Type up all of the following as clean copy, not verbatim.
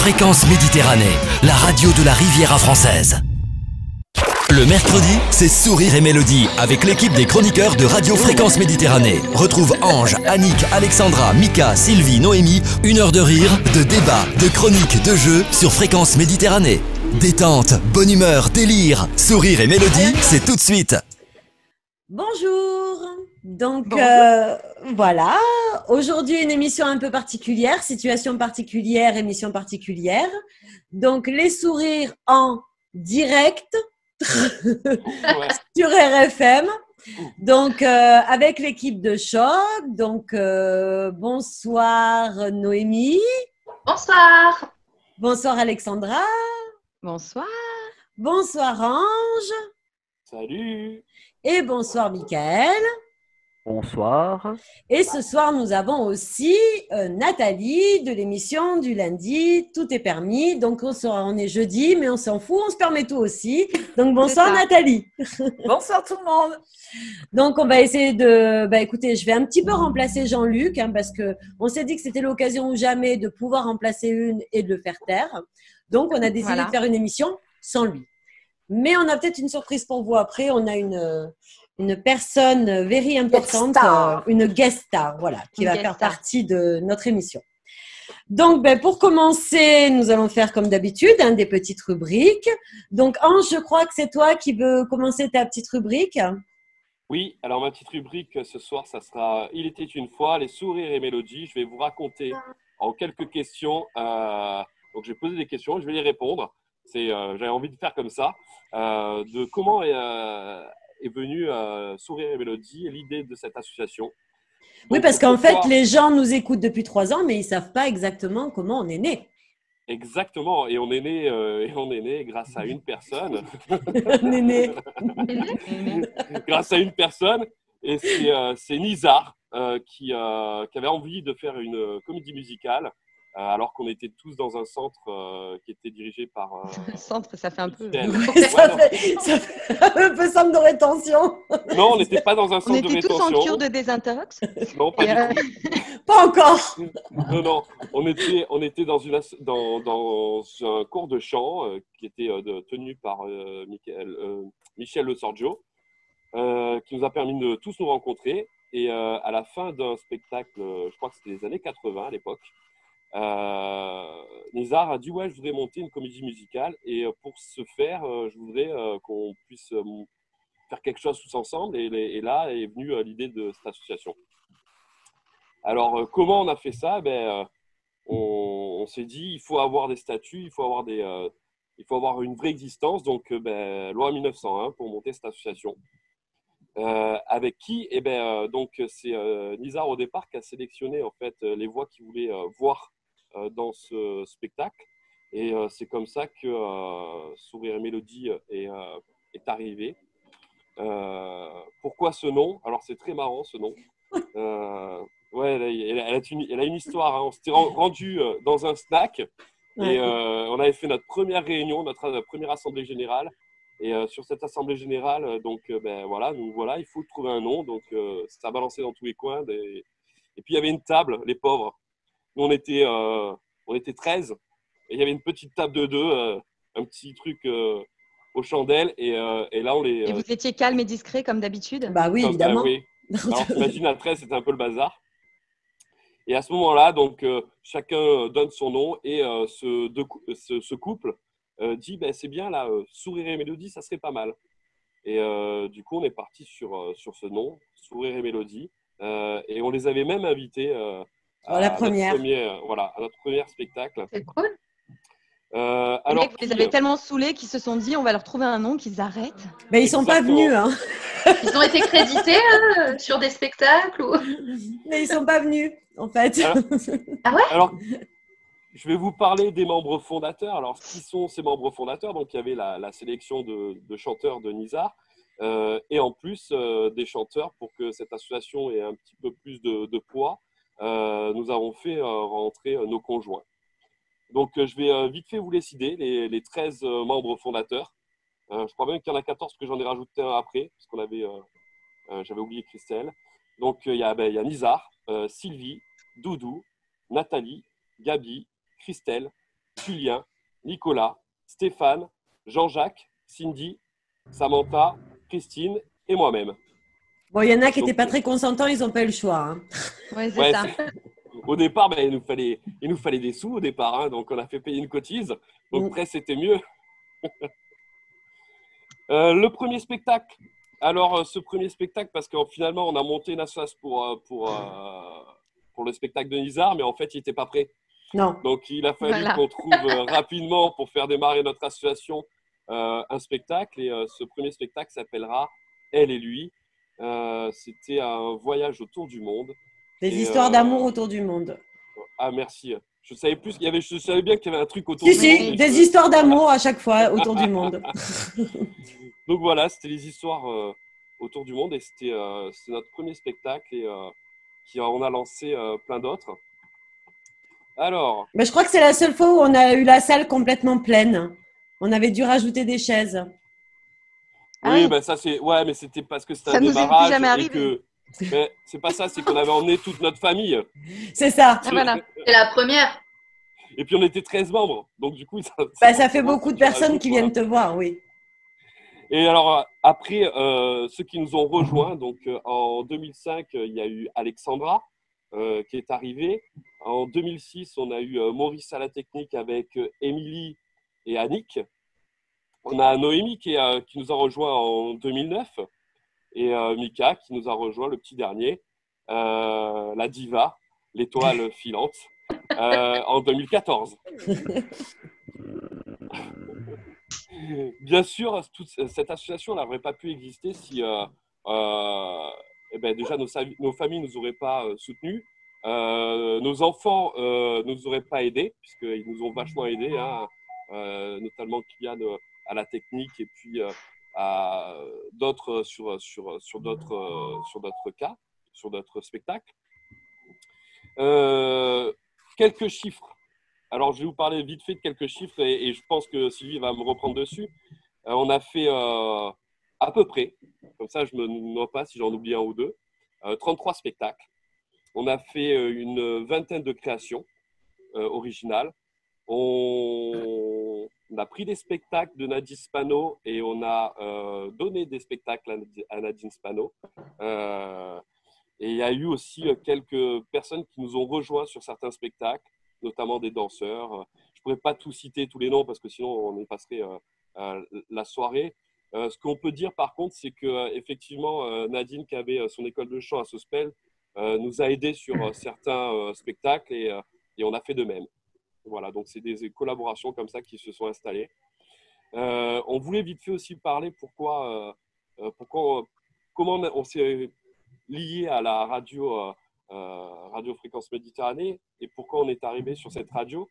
Fréquence Méditerranée, la radio de la Riviera française. Le mercredi, c'est Sourire et Mélodie avec l'équipe des chroniqueurs de Radio Fréquence Méditerranée. Retrouve Ange, Annick, Alexandra, Mika, Sylvie, Noémie. Une heure de rire, de débat, de chroniques, de jeux sur Fréquence Méditerranée. Détente, bonne humeur, délire. Sourire et Mélodie, c'est tout de suite. Bonjour. Donc bonjour. Voilà, aujourd'hui une émission un peu particulière, situation particulière, émission particulière. Donc les sourires en direct. Sur RFM, donc avec l'équipe de choc. Donc bonsoir Noémie. Bonsoir. Bonsoir Alexandra. Bonsoir. Bonsoir Ange. Salut. Et bonsoir Mickaël. Bonsoir. Et ce soir nous avons aussi Nathalie de l'émission du lundi Tout est permis. Donc on est jeudi mais on s'en fout, on se permet tout aussi. Donc bonsoir Nathalie. Bonsoir tout le monde. Donc on va essayer de, écoutez, je vais un petit peu remplacer Jean-Luc parce que on s'est dit que c'était l'occasion ou jamais de pouvoir remplacer une et de le faire taire. Donc on a décidé de faire une émission sans lui. Mais on a peut-être une surprise pour vous après. On a une personne very importante, une guest star, voilà, qui va faire partie de notre émission. Donc, pour commencer, nous allons faire comme d'habitude des petites rubriques. Donc, Ange, je crois que c'est toi qui veux commencer ta petite rubrique. Oui, alors ma petite rubrique ce soir, ça sera « Il était une fois, les sourires et mélodies ». Je vais vous raconter en quelques questions. Donc, je vais poser des questions, je vais les répondre. J'avais envie de faire comme ça, de comment… est venue Sourire et Mélodie, l'idée de cette association. Donc, oui, parce qu'en fait, les gens nous écoutent depuis 3 ans, mais ils ne savent pas exactement comment on est né. Exactement, et on est né, grâce à une personne. On est né. Grâce à une personne, et c'est Nizar qui avait envie de faire une comédie musicale, alors qu'on était tous dans un centre qui était dirigé par… centre, ça fait un peu… ça fait un peu centre de rétention. Non, on n'était pas dans un centre de rétention. On était tous en cure de désintox. Non, pas du tout. Pas encore. Non, non, on était dans un cours de chant qui était tenu par Michel Le Sorgio, qui nous a permis de tous nous rencontrer. Et à la fin d'un spectacle, je crois que c'était les années 80 à l'époque, Nizar a dit ouais, je voudrais monter une comédie musicale et pour ce faire je voudrais qu'on puisse faire quelque chose tous ensemble et là est venue l'idée de cette association. Alors comment on a fait ça? On s'est dit il faut avoir des statuts, il faut avoir une vraie existence, donc loi 1901 pour monter cette association. Avec qui? Donc c'est Nizar au départ qui a sélectionné en fait les voix qu'il voulait voir dans ce spectacle et c'est comme ça que Sourire et Mélodie est arrivé. Pourquoi ce nom? Alors c'est très marrant ce nom. Ouais, elle a une histoire, hein. On s'était rendu dans un snack et on avait fait notre première réunion, notre première assemblée générale. Et sur cette assemblée générale, donc voilà, il faut trouver un nom. Donc ça a balancé dans tous les coins. Et puis il y avait une table, les pauvres. Nous on était 13 et il y avait une petite table de 2, un petit truc aux chandelles. Et là on les. Et vous étiez calme et discret comme d'habitude? Bah oui, évidemment. Oui. Alors t'imagines à 13 c'était un peu le bazar. Et à ce moment-là, donc chacun donne son nom et ce couple. Dit c'est bien là, Sourire et Mélodie, ça serait pas mal. Et du coup on est parti sur ce nom, Sourire et Mélodie, et on les avait même invités à notre premier spectacle. C'est cool. Alors vous les avez tellement saoulés qu'ils se sont dit on va leur trouver un nom, qu'ils arrêtent. Mais ils sont pas venus, hein. Ils ont été crédités sur des spectacles ou... mais ils sont pas venus en fait. Ah ouais. Alors, je vais vous parler des membres fondateurs. Alors, qui sont ces membres fondateurs? Donc, il y avait la sélection de chanteurs de Nizar et en plus des chanteurs pour que cette association ait un petit peu plus de poids. Nous avons fait rentrer nos conjoints. Donc, je vais vite fait vous les citer, les 13 membres fondateurs. Je crois même qu'il y en a 14 parce que j'en ai rajouté un après parce qu'on avait, j'avais oublié Christelle. Donc, il y a Nizar, Sylvie, Doudou, Nathalie, Gabi, Christelle, Julien, Nicolas, Stéphane, Jean-Jacques, Cindy, Samantha, Christine et moi-même. Bon, il y en a qui n'étaient pas très consentants, ils n'ont pas eu le choix. Hein. Oui, c'est ça. Au départ, ben, il nous fallait des sous au départ, hein, donc on a fait payer une cotise. Donc après, c'était mieux. Le premier spectacle. Alors, ce premier spectacle, parce que finalement, on a monté une association pour le spectacle de Nizar, mais en fait, il n'était pas prêt. Non. Donc, il a fallu qu'on trouve rapidement, pour faire démarrer notre association, un spectacle. Et ce premier spectacle s'appellera « Elle et lui ». C'était un voyage autour du monde. Des histoires d'amour autour du monde. Ah, merci. Je savais bien qu'il y avait un truc autour du monde. Si, des histoires d'amour à chaque fois autour du monde. Donc voilà, c'était les histoires autour du monde et c'était notre premier spectacle et on a lancé plein d'autres. Alors. Mais je crois que c'est la seule fois où on a eu la salle complètement pleine. On avait dû rajouter des chaises. Ah oui, ben ça c'est. Ouais, mais c'était parce que c'était un démarrage. Ça nous est jamais arrivé. Mais c'est pas ça, c'est qu'on avait emmené toute notre famille. C'est ça. Voilà. C'est la première. Et puis on était 13 membres, donc du coup. Ça fait beaucoup de personnes qui viennent te voir, oui. Et alors, après, ceux qui nous ont rejoints, donc en 2005, il y a eu Alexandra qui est arrivée. En 2006, on a eu Maurice à la technique avec Émilie et Annick. On a Noémie qui nous a rejoints en 2009 et Mika qui nous a rejoints, le petit dernier, la diva, l'étoile filante, en 2014. Bien sûr, toute cette association n'aurait pas pu exister si déjà nos familles ne nous auraient pas soutenus, nos enfants ne nous auraient pas aidés, puisqu'ils nous ont vachement aidés, hein, notamment Kylian à la technique et puis à d'autres sur d'autres spectacles. Quelques chiffres. Alors, je vais vous parler vite fait de quelques chiffres et je pense que Sylvie va me reprendre dessus. On a fait à peu près, comme ça je ne me noie pas si j'en oublie un ou deux, 33 spectacles. On a fait une vingtaine de créations originales. On a pris des spectacles de Nadine Spano et on a donné des spectacles à Nadine Spano. Et il y a eu aussi quelques personnes qui nous ont rejoints sur certains spectacles, notamment des danseurs. Je ne pourrais pas tout citer, tous les noms, parce que sinon on y passerait la soirée. Ce qu'on peut dire par contre, c'est qu'effectivement Nadine, qui avait son école de chant à Sospel, nous a aidés sur certains spectacles et on a fait de même. Voilà, donc c'est des collaborations comme ça qui se sont installées. On voulait vite fait aussi parler comment on s'est lié à la radio Radio Fréquence Méditerranée et pourquoi on est arrivé sur cette radio.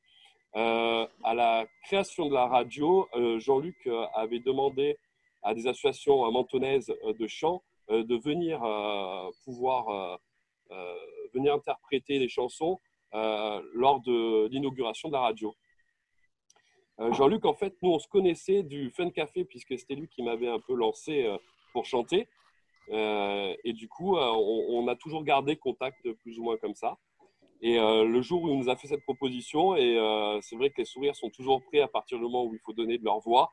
À la création de la radio, Jean-Luc avait demandé à des associations mentonnaises de chant de venir venir interpréter les chansons lors de l'inauguration de la radio. Jean-Luc, en fait, nous on se connaissait du Fun Café puisque c'était lui qui m'avait un peu lancé pour chanter. Et du coup, on a toujours gardé contact plus ou moins comme ça. Et le jour où il nous a fait cette proposition, et c'est vrai que les sourires sont toujours prêts à partir du moment où il faut donner de leur voix.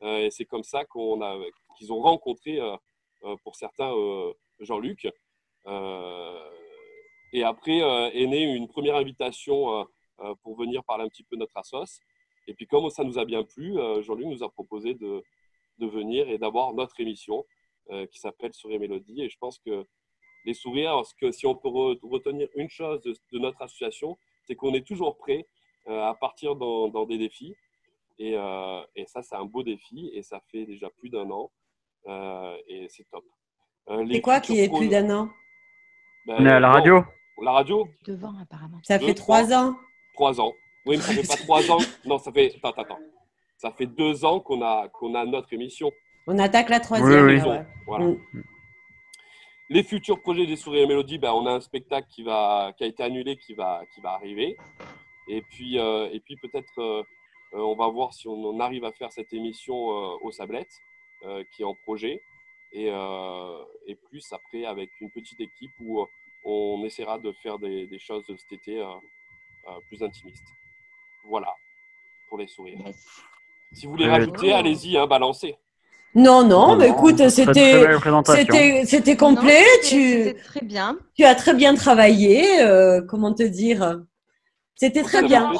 Et c'est comme ça qu'ils ont rencontré, pour certains, Jean-Luc. Et après est née une première invitation pour venir parler un petit peu de notre assoce. Et puis comme ça nous a bien plu, Jean-Luc nous a proposé de venir et d'avoir notre émission. Qui s'appelle Sourire et Mélodie. Et je pense que les sourires, si on peut retenir une chose de notre association, c'est qu'on est toujours prêt à partir dans des défis. Et ça, c'est un beau défi. Et ça fait déjà plus d'un an. Et c'est top. C'est quoi qui est plus d'un an ? On est à la radio. La radio ? Devant, apparemment. Ça fait 3 ans. 3 ans. Oui, mais ça ne fait pas 3 ans. Non, ça fait… Attends. Ça fait 2 ans qu'on a notre émission. On attaque la 3e. Oui, oui. Voilà. Oui. Les futurs projets des Sourires et Mélodies, on a un spectacle qui a été annulé, qui va arriver. Et puis peut-être, on va voir si on arrive à faire cette émission aux Sablettes, qui est en projet. Et plus après, avec une petite équipe où on essaiera de faire des choses cet été plus intimistes. Voilà. pour les sourires. Yes. Si vous voulez rajouter, allez-y, hein, balancez. Non, non, mais écoute, c'était complet. C'était très bien. Tu as très bien travaillé. Comment te dire? C'était très bien.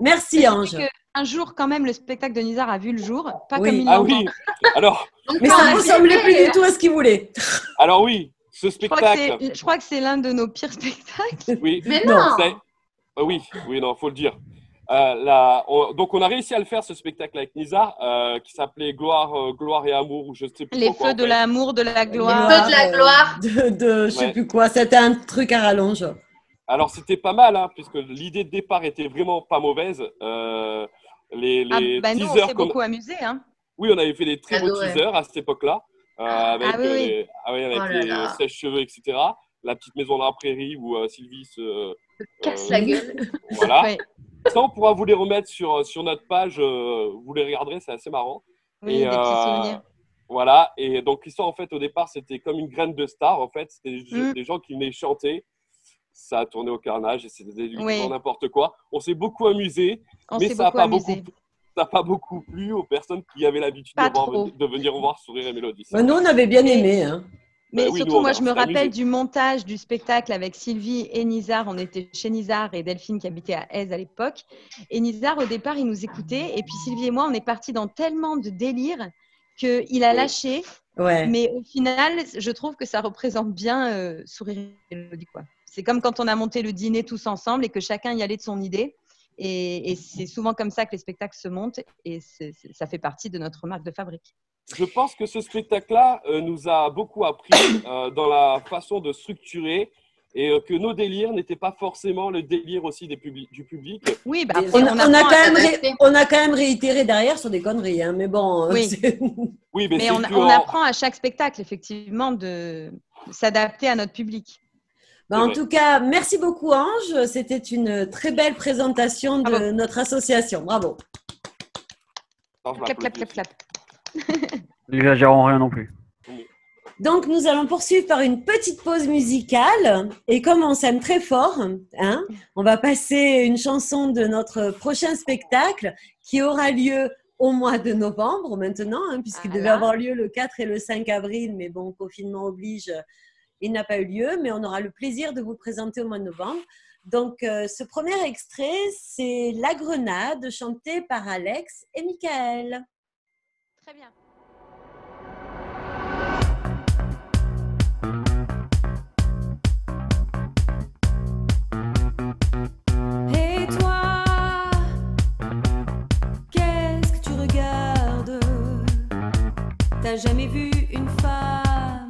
Merci, Ange. Un jour, quand même, le spectacle de Nizar a vu le jour. Pas comme il Alors, mais ça ne ressemblait plus du tout à ce qu'il voulait. Alors oui, ce spectacle. Je crois que c'est l'un de nos pires spectacles. Oui, mais non. Oui, non, faut le dire. Donc, on a réussi à le faire, ce spectacle avec Nizar, qui s'appelait Gloire et Amour, ou je sais plus. Les feux de l'amour, de la gloire. Les feux de la gloire. Je sais plus quoi. C'était un truc à rallonge. Alors, c'était pas mal, hein, puisque l'idée de départ était vraiment pas mauvaise. Nous, on s'est beaucoup amusés. Hein. Oui, on avait fait des très beaux teasers à cette époque-là, avec les sèche-cheveux, etc. La petite maison dans la prairie où Sylvie se casse la gueule. Voilà. Ouais. Ça, on pourra vous les remettre sur notre page. Vous les regarderez, c'est assez marrant. Oui, des petits souvenirs. Voilà. Et donc, l'histoire, en fait, au départ, c'était comme une graine de star, en fait. C'était des gens qui venaient chanter. Ça a tourné au carnage et c'était du n'importe quoi. On s'est beaucoup amusé, mais ça n'a pas beaucoup plu aux personnes qui avaient l'habitude de venir voir Sourire et Mélodie. Bah, nous, on avait bien aimé. Hein. Mais surtout, moi, je me rappelle du montage du spectacle avec Sylvie et Nizar. On était chez Nizar et Delphine qui habitait à Aise à l'époque. Et Nizar, au départ, il nous écoutait. Et puis Sylvie et moi, on est partis dans tellement de délire qu'il a lâché. Ouais. Mais au final, je trouve que ça représente bien Sourire et Mélodie. C'est comme quand on a monté le dîner tous ensemble et que chacun y allait de son idée. Et c'est souvent comme ça que les spectacles se montent. Et ça fait partie de notre marque de fabrique. Je pense que ce spectacle-là nous a beaucoup appris dans la façon de structurer et que nos délires n'étaient pas forcément le délire aussi du public. Oui, bah, on a quand même réitéré derrière sur des conneries, hein, mais bon… mais on apprend à chaque spectacle, effectivement, de s'adapter à notre public. Bah, en tout cas, merci beaucoup Ange, c'était une très belle présentation de notre association, bravo. Clap, clap, clap, clap. N'exagérons rien non plus. Donc nous allons poursuivre par une petite pause musicale et comme on s'aime très fort, hein, on va passer une chanson de notre prochain spectacle qui aura lieu au mois de novembre maintenant, hein, puisqu'il devait avoir lieu le 4 et le 5 avril, mais bon, confinement oblige, il n'a pas eu lieu, mais on aura le plaisir de vous présenter au mois de novembre. Donc ce premier extrait, c'est La Grenade, chantée par Alex et Michael. Très bien. Et toi, qu'est-ce que tu regardes? T'as jamais vu une femme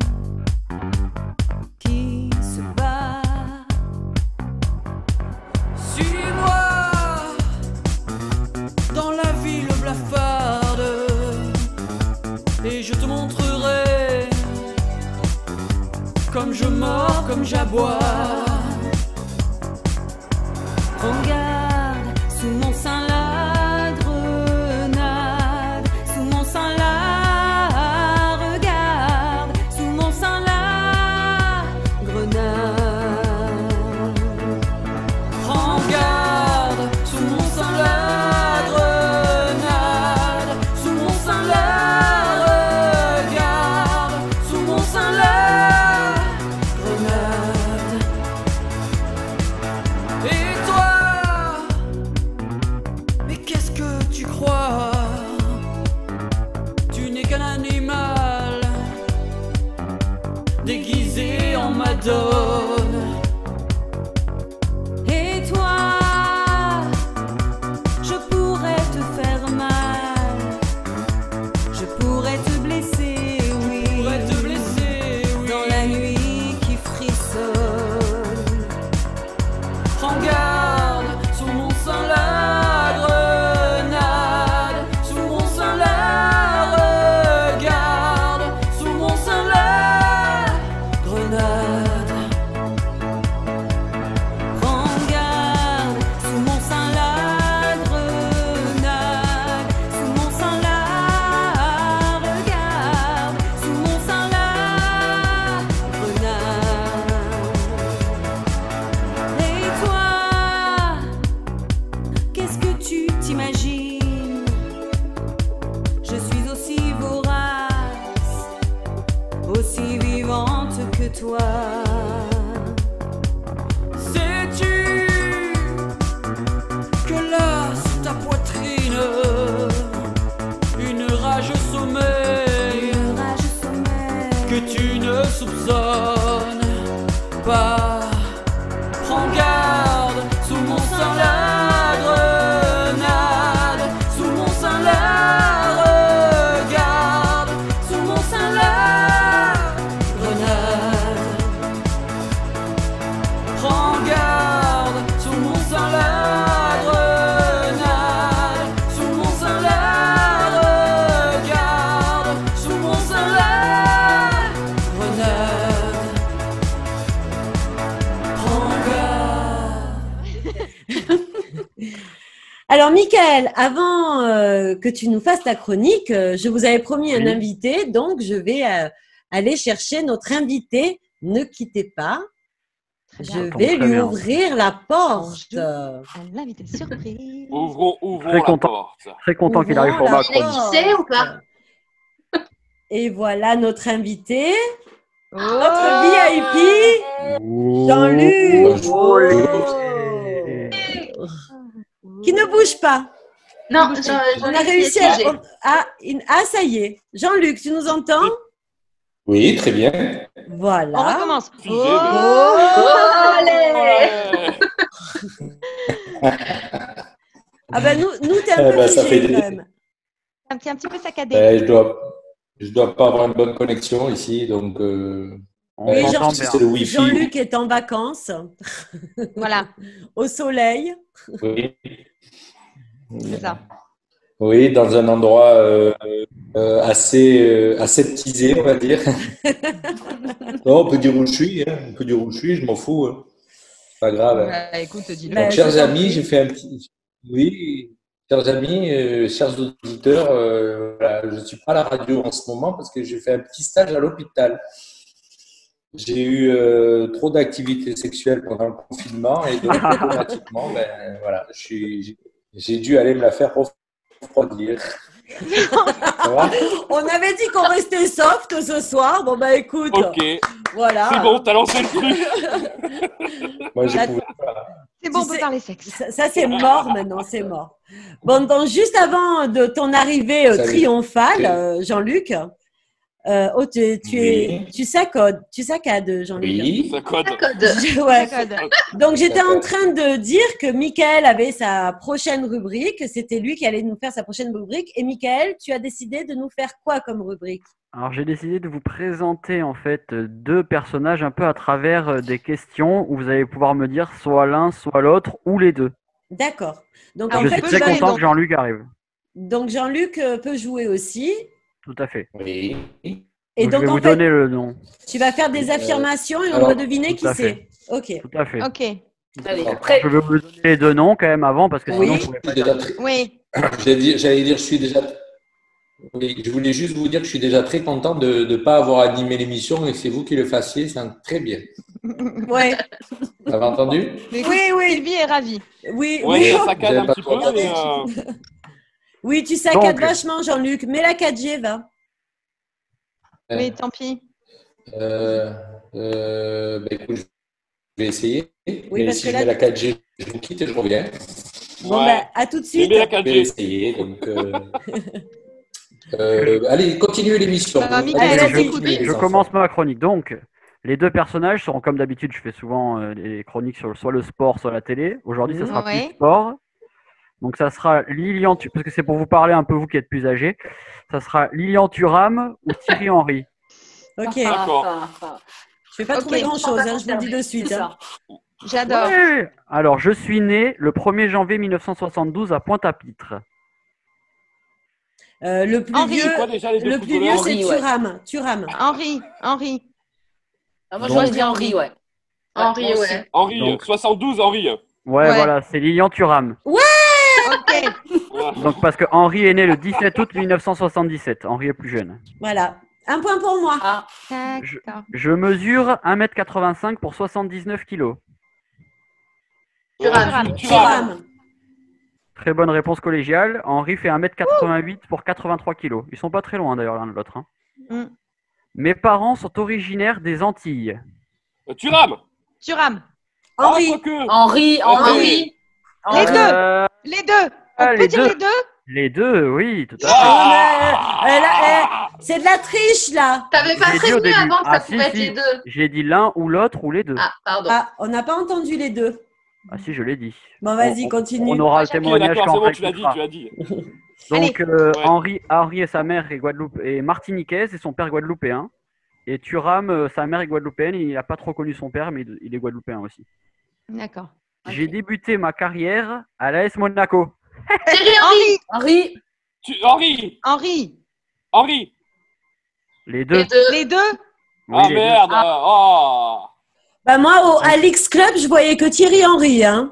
qui se bat? Suis-moi dans la ville blafarde. Et je te montrerai comme je mords, comme j'aboie. Regarde sous mon sein la grenade, sous mon sein la regarde, sous mon sein la grenade. Prends garde sous mon sein la grenade, sous mon sein la. Et toi, je pourrais te faire mal, je pourrais te blesser, oui, dans la nuit qui frissonne. Prends garde sous mon sein la grenade, sous mon sein la regarde, sous mon sein la grenade. toi. Sais-tu que là, sous ta poitrine, une rage sommeille, que tu ne soupçonnes pas. Prends garde sous mon sein là. Alors, Michael, avant que tu nous fasses ta chronique, je vous avais promis un invité, donc je vais aller chercher notre invité. Ne quittez pas, je vais lui ouvrir la porte. L'invité surprise. Ouvrons la porte. Très content qu'il arrive pour ma chronique. Tu sais ou pas? Et voilà notre invité, notre VIP, Jean-Luc. Qui ne bouge pas. Non, on a réussi à... ça y est. Jean-Luc, tu nous entends? Oui, très bien. Voilà. On recommence. Ah ben, nous t'es un peu léger, quand même. Un petit peu saccadé. Je dois pas avoir une bonne connexion ici, donc... Oui, Jean-Luc est en vacances. Voilà. Au soleil. Oui. C'est ça. Oui, dans un endroit aseptisé, on va dire. Non, on peut dire où je suis. Hein. On peut dire où je suis, je m'en fous. Hein. Pas grave. Hein. Bah, écoute, dis-le. Donc, chers amis, j'ai fait un petit... Oui, chers amis, chers auditeurs, voilà, je ne suis pas à la radio en ce moment parce que j'ai fait un petit stage à l'hôpital. J'ai eu trop d'activités sexuelles pendant le confinement et donc automatiquement, ben, voilà, j'ai dû aller me la faire refroidir. On avait dit qu'on restait soft ce soir. Bon, ben écoute, okay. Voilà. C'est bon, t'as lancé le truc. Moi, je pouvais pas. C'est bon, on peut parler sexe. Ça, c'est mort maintenant, c'est mort. Bon, donc, juste avant de ton arrivée triomphale, Jean-Luc. Oh, tu saccades, Jean-Luc. Oui, saccades. Donc, j'étais en train de dire que Michael avait sa prochaine rubrique. C'était lui qui allait nous faire sa prochaine rubrique. Et Michael, tu as décidé de nous faire quoi comme rubrique? Alors, j'ai décidé de vous présenter en fait deux personnages un peu à travers des questions où vous allez pouvoir me dire soit l'un, soit l'autre ou les deux. D'accord. Donc, en fait, je suis très content que Jean-Luc arrive. Donc, Jean-Luc peut jouer aussi. Tout à fait. Oui. Et donc, je vais vous donner le nom. Tu vas faire des affirmations et on va deviner qui c'est. Ok. Tout à fait. Ok. Allez, après... Je vais vous donner les deux noms quand même avant parce que sinon je ne pouvais pas dire. Oui. J'allais dire, je suis déjà. Oui, je voulais juste vous dire que je suis déjà très content de ne pas avoir animé l'émission et que c'est vous qui le fassiez, c'est très bien. Ouais. Vous avez entendu? Oui, oui. Sylvie est ravie. Oui. Oui. Ça cale un petit peu. Oui, tu saccades vachement, Jean-Luc. Mets la 4G, va. Mais tant pis. Bah, écoute, je vais essayer. Oui, mais si je mets la 4G, je vous quitte et je reviens. Bon, bah, à tout de suite. Je vais essayer. Donc, allez, continuez l'émission. Je commence ma chronique. Donc, les deux personnages seront comme d'habitude. Je fais souvent les chroniques sur soit le sport, soit la télé. Aujourd'hui, ce sera plus sport. Donc, ça sera Lilian, parce que c'est pour vous parler un peu, vous qui êtes plus âgés. Ça sera Lilian Thuram ou Thierry Henry. Ok. D'accord. Je ne vais pas trouver grand-chose, hein, je vous le dis de suite. Hein. J'adore. Ouais. Alors, je suis né le 1er janvier 1972 à Pointe-à-Pitre. Le plus vieux, c'est Thuram. Thuram. Henri. Ah, moi, je dis Henri, ouais. Henri, ouais. Henri, donc, 72, Henri. Ouais, voilà, c'est Lilian Thuram. Ouais. Okay. Donc, parce que Henri est né le 17 août 1977. Henri est plus jeune. Voilà. Un point pour moi. Ah. Je mesure 1m85 pour 79 kilos. Thuram. Très bonne réponse collégiale. Henri fait 1m88 pour 83 kilos. Ils sont pas très loin d'ailleurs l'un de l'autre. Hein. Mm. Mes parents sont originaires des Antilles. Thuram. Henri. Les deux. On peut dire les deux. Les deux, oui, tout à fait. C'est de la triche, là. T'avais pas prévenu avant que ça pouvait être les deux. J'ai dit l'un ou l'autre ou les deux. Ah, pardon. Ah, on n'a pas entendu les deux. Ah si, je l'ai dit. Bon, vas-y, continue. On aura le témoignage quand on écoutera. Tu l'as dit. Donc, Henri et sa mère est martiniquaise et son père est guadeloupéen. Et Thuram, sa mère est guadeloupéenne. Il n'a pas trop connu son père, mais il est guadeloupéen aussi. D'accord. Okay. J'ai débuté ma carrière à l'AS Monaco. Henri. Les deux. Oui, ah merde. Bah moi, au Alix Club, je voyais que Thierry Henry. Hein.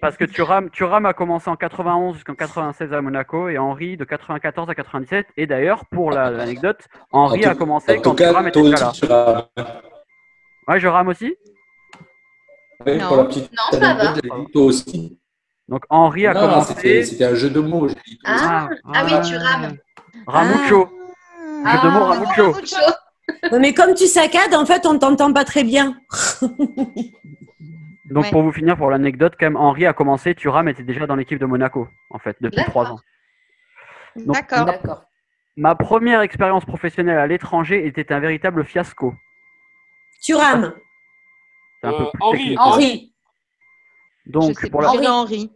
Parce que Thuram a commencé en 91 jusqu'en 96 à Monaco et Henri de 94 à 97. Et d'ailleurs, pour l'anecdote, Henri a commencé quand Thuram était déjà là. Ouais, je rame aussi. Non, ça va. Toi aussi. Donc Henri a commencé. C'était un jeu de mots. Oui, Thuram. Ramucho. Jeu de mots Ramucho. Mais comme tu saccades, en fait, on ne t'entend pas très bien. Donc, pour vous finir, pour l'anecdote, quand même, Henri a commencé, Thuram était déjà dans l'équipe de Monaco, en fait, depuis 3 ans. D'accord. Ma première expérience professionnelle à l'étranger était un véritable fiasco. Thuram. Henri. Donc, pour Henri.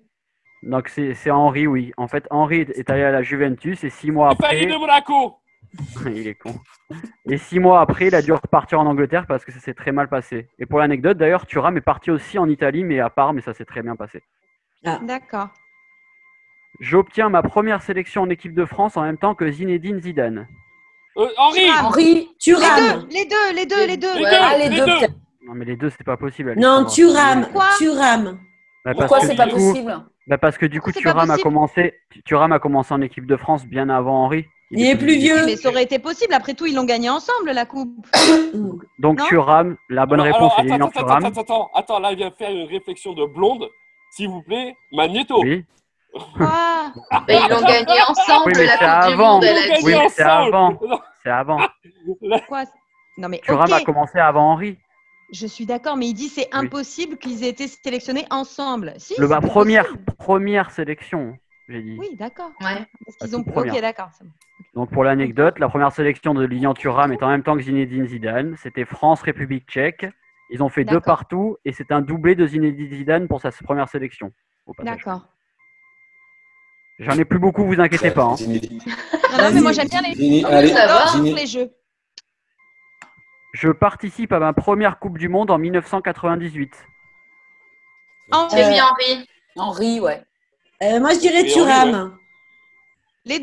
Donc, c'est Henri, oui. En fait, Henri est allé à la Juventus et 6 mois après… de Monaco. Il est con. Et 6 mois après, il a dû repartir en Angleterre parce que ça s'est très mal passé. Et pour l'anecdote, d'ailleurs, Thuram est parti aussi en Italie, mais à part, mais ça s'est très bien passé. Ah. D'accord. J'obtiens ma première sélection en équipe de France en même temps que Zinedine Zidane. Henri. Thuram. Les deux. Non, mais les deux, c'est pas possible. Non, Thuram. Pourquoi c'est pas possible? Parce que du coup, Thuram a commencé en équipe de France bien avant Henri. Il est plus vieux. Mais ça aurait été possible. Après tout, ils l'ont gagné ensemble, la coupe. Donc, Thuram, la bonne réponse est Lilian Thuram. Attends, là, il vient faire une réflexion de blonde. S'il vous plaît, Magnéto. Oui. Ah. Mais ils l'ont gagné ensemble, la coupe du monde. Oui, mais c'est avant. C'est avant. Pourquoi ? Non, mais Thuram a commencé avant Henri. Je suis d'accord, mais il dit c'est impossible qu'ils aient été sélectionnés ensemble. Si, ma première sélection, j'ai dit. Oui, d'accord. Ouais. Parce qu'ils ont… Ok, d'accord. Donc, pour l'anecdote, la première sélection de Lilian Thuram est en même temps que Zinedine Zidane. C'était France-République tchèque. Ils ont fait 2 partout et c'est un doublé de Zinedine Zidane pour sa première sélection. D'accord. J'en ai plus beaucoup, vous inquiétez pas. Hein. Non, mais moi j'aime bien les jeux. Je participe à ma première Coupe du Monde en 1998. Henri. Henri, ouais. Moi, je dirais Thuram. Henri, ouais.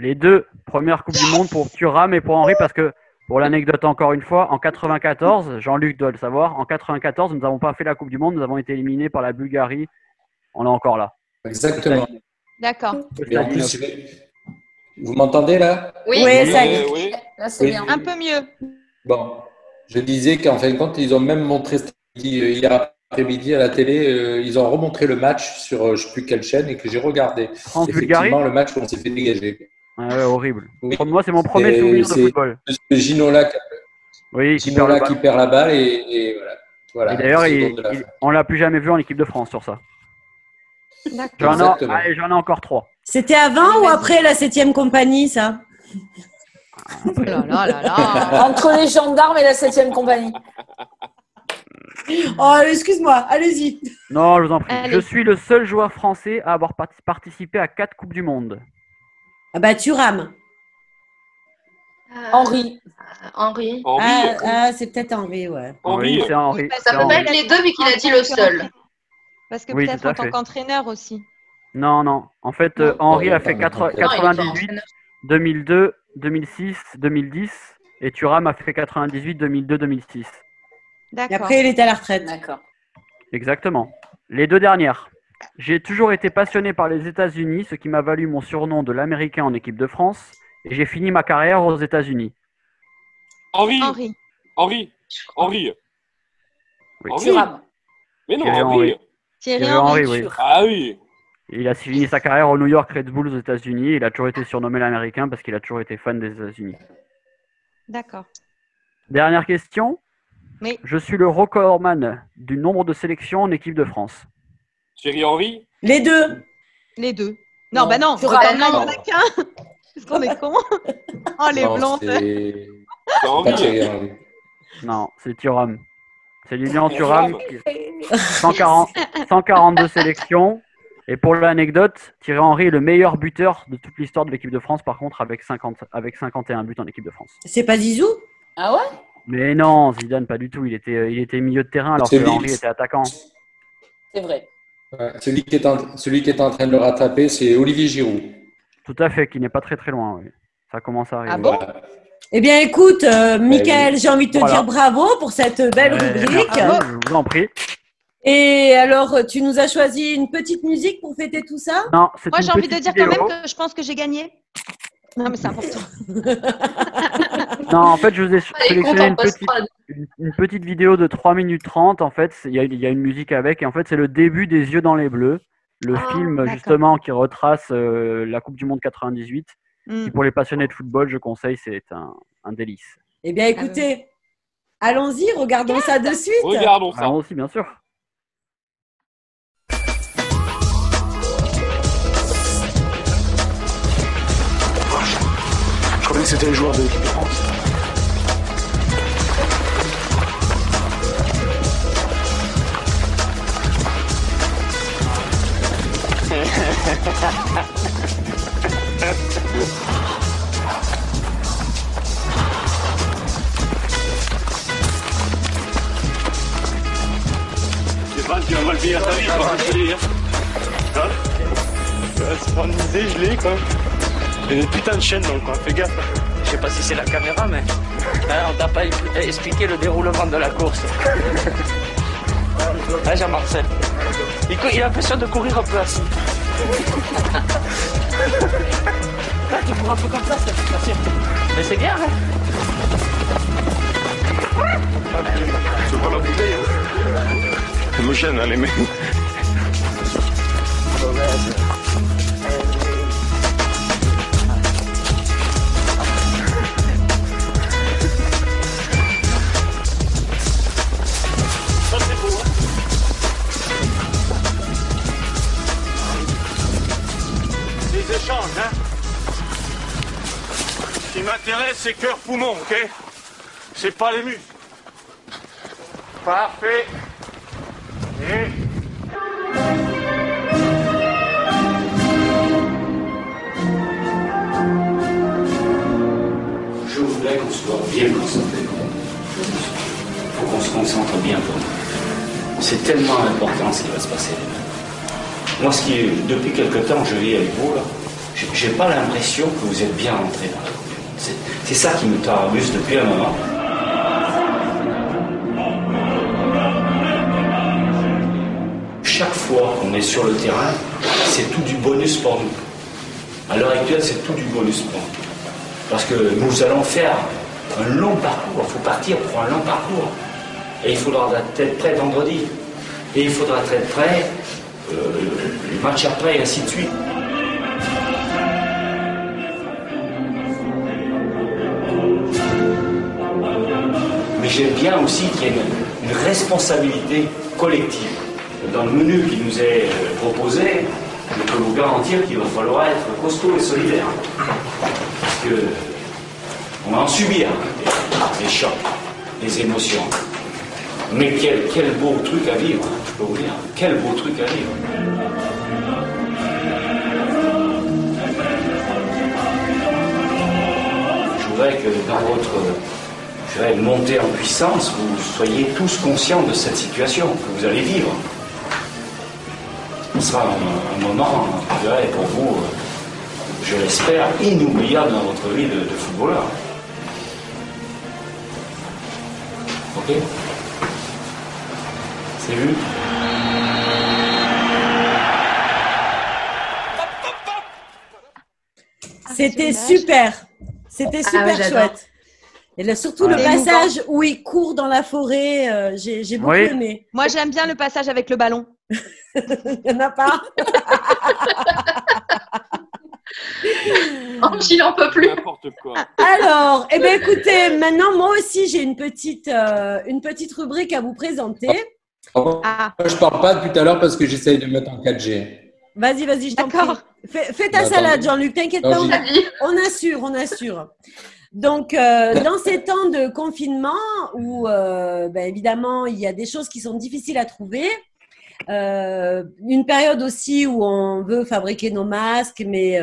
Les deux. Première Coupe du Monde pour Thuram et pour Henri parce que, pour l'anecdote encore une fois, en 94, Jean-Luc doit le savoir, en 94, nous n'avons pas fait la Coupe du Monde, nous avons été éliminés par la Bulgarie. On est encore là. Exactement. D'accord. Vous m'entendez là ? Oui, ça y est. Oui. Là, c'est bien. Un peu mieux. Bon, je disais qu'en fin de compte, ils ont même montré hier après-midi à la télé, ils ont remontré le match sur je ne sais plus quelle chaîne et que j'ai regardé. Effectivement, le match où on s'est fait dégager. Ah ouais, horrible. Oui. Moi, c'est mon premier souvenir de football. C'est Ginola qui perd la balle et voilà. Et d'ailleurs, on ne l'a plus jamais vu en équipe de France sur ça. D'accord. J'en ai encore 3. C'était avant ou après la 7e compagnie, ça? Là. Entre les gendarmes et la 7e compagnie. Oh, excuse-moi, allez-y. Non, je vous en prie. Allez. Je suis le seul joueur français à avoir participé à 4 Coupes du Monde. Ah bah, Thuram. Henri. Ah, c'est peut-être Henri, ouais. Oui, c'est Henri. Ça peut pas être les deux, mais qu'il a dit le seul. Parce que peut-être en tant qu'entraîneur aussi. Non. En fait, Henri a fait 98, 2002, 2006, 2010 et Thuram a fait 98, 2002, 2006. D'accord. Et après, il est à la retraite. D'accord. Exactement. Les deux dernières. J'ai toujours été passionné par les États-Unis, ce qui m'a valu mon surnom de l'Américain en équipe de France. Et j'ai fini ma carrière aux États-Unis. Henri. Oui. Thuram. Mais non, Henri. Thierry Henry, oui. Ah oui. Il a fini sa carrière au New York Red Bulls aux États-Unis. Il a toujours été surnommé l'Américain parce qu'il a toujours été fan des États-Unis. D'accord. Dernière question. Oui. Je suis le recordman du nombre de sélections en équipe de France. Thierry Henry. Les deux. Les deux. Non, non. Bah non. Il n'y en a qu'un. Est-ce qu'on est con? Oh, les blancs. C'est Thierry Henry. Non, c'est Thuram. C'est Lilian Thuram. 142 sélections. Et pour l'anecdote, Thierry Henry est le meilleur buteur de toute l'histoire de l'équipe de France, par contre, avec 51 buts en équipe de France. C'est pas Zizou? Ah ouais? Mais non, Zidane, pas du tout. Il était milieu de terrain alors que Henry était attaquant. C'est vrai. Ouais, celui qui est en train de le rattraper, c'est Olivier Giroud. Tout à fait, qui n'est pas très très loin. Oui. Ça commence à arriver. Ah bon? Eh bien, écoute, Michael, j'ai envie de te dire bravo pour cette belle rubrique. Je vous en prie. Et alors, tu nous as choisi une petite musique pour fêter tout ça? Non, c'est moi, j'ai envie de dire vidéo. Quand même que je pense que j'ai gagné. Non, mais c'est important. Non, en fait, je vous ai sélectionné une petite vidéo de 3 minutes 30. En fait, il y a une musique avec. Et en fait, c'est le début des Yeux dans les Bleus, le film justement qui retrace la Coupe du Monde 98. Qui, pour les passionnés de football, je conseille, c'est un délice. Eh bien, écoutez, allons-y, regardons ça de suite. Regardons ça. Allons-y, bien sûr. C'était les joueurs de l'équipe de France. Stéphane, tu vas mal payer à ta vie, quoi. Hein, c'est pas misé, je l'ai, quoi. Il y a une putain de chaîne, donc fais gaffe. Je sais pas si c'est la caméra, mais on t'a pas expliqué le déroulement de la course. Ah, Jean-Marcel. Il a l'impression de courir un peu assis. Là, tu cours un peu comme ça, c'est facile. Mais c'est bien, hein. Je prends la bouteille. Je me gêne, hein, les mecs. Échange, hein. Ce qui m'intéresse, c'est cœur-poumon, ok? C'est pas les muscles. Parfait. Et... Je voudrais qu'on se porte bien quand ça fait bon. Faut qu'on se concentre bien pour nous. C'est tellement important ce qui va se passer demain. Moi, depuis quelque temps, je vis avec vous, là. J'ai pas l'impression que vous êtes bien rentré dans la Coupe du Monde. C'est ça qui me tarabuse depuis un moment. Chaque fois qu'on est sur le terrain, c'est tout du bonus pour nous. À l'heure actuelle, c'est tout du bonus pour nous. Parce que nous allons faire un long parcours. Il faut partir pour un long parcours. Et il faudra être prêt vendredi. Et il faudra être prêt les matchs après et ainsi de suite. J'aime bien aussi qu'il y ait une responsabilité collective. Dans le menu qui nous est proposé, je peux vous garantir qu'il va falloir être costaud et solidaire. Parce que on va en subir les chocs, les émotions. Mais quel beau truc à vivre, je peux vous dire. Quel beau truc à vivre. Je voudrais que dans votre... Je vais monter en puissance, vous soyez tous conscients de cette situation que vous allez vivre. Ce sera un moment, je dirais, pour vous, je l'espère, inoubliable dans votre vie de footballeur. Ok? C'est vu? C'était super. C'était super chouette. Et surtout le passage où il court dans la forêt, j'ai beaucoup aimé. Moi, j'aime bien le passage avec le ballon. Il n'y en a pas. Ange, il n'en peut plus. N'importe quoi. quoi. Alors, eh ben, écoutez, maintenant, moi aussi, j'ai une petite rubrique à vous présenter. Oh, ah. Je ne parle pas depuis tout à l'heure parce que j'essaye de mettre en 4G. Vas-y, vas-y, je t'en prie. Fais ta salade, Jean-Luc, t'inquiète pas. On assure. Donc, dans ces temps de confinement où, ben, évidemment, il y a des choses qui sont difficiles à trouver, une période aussi où on veut fabriquer nos masques, mais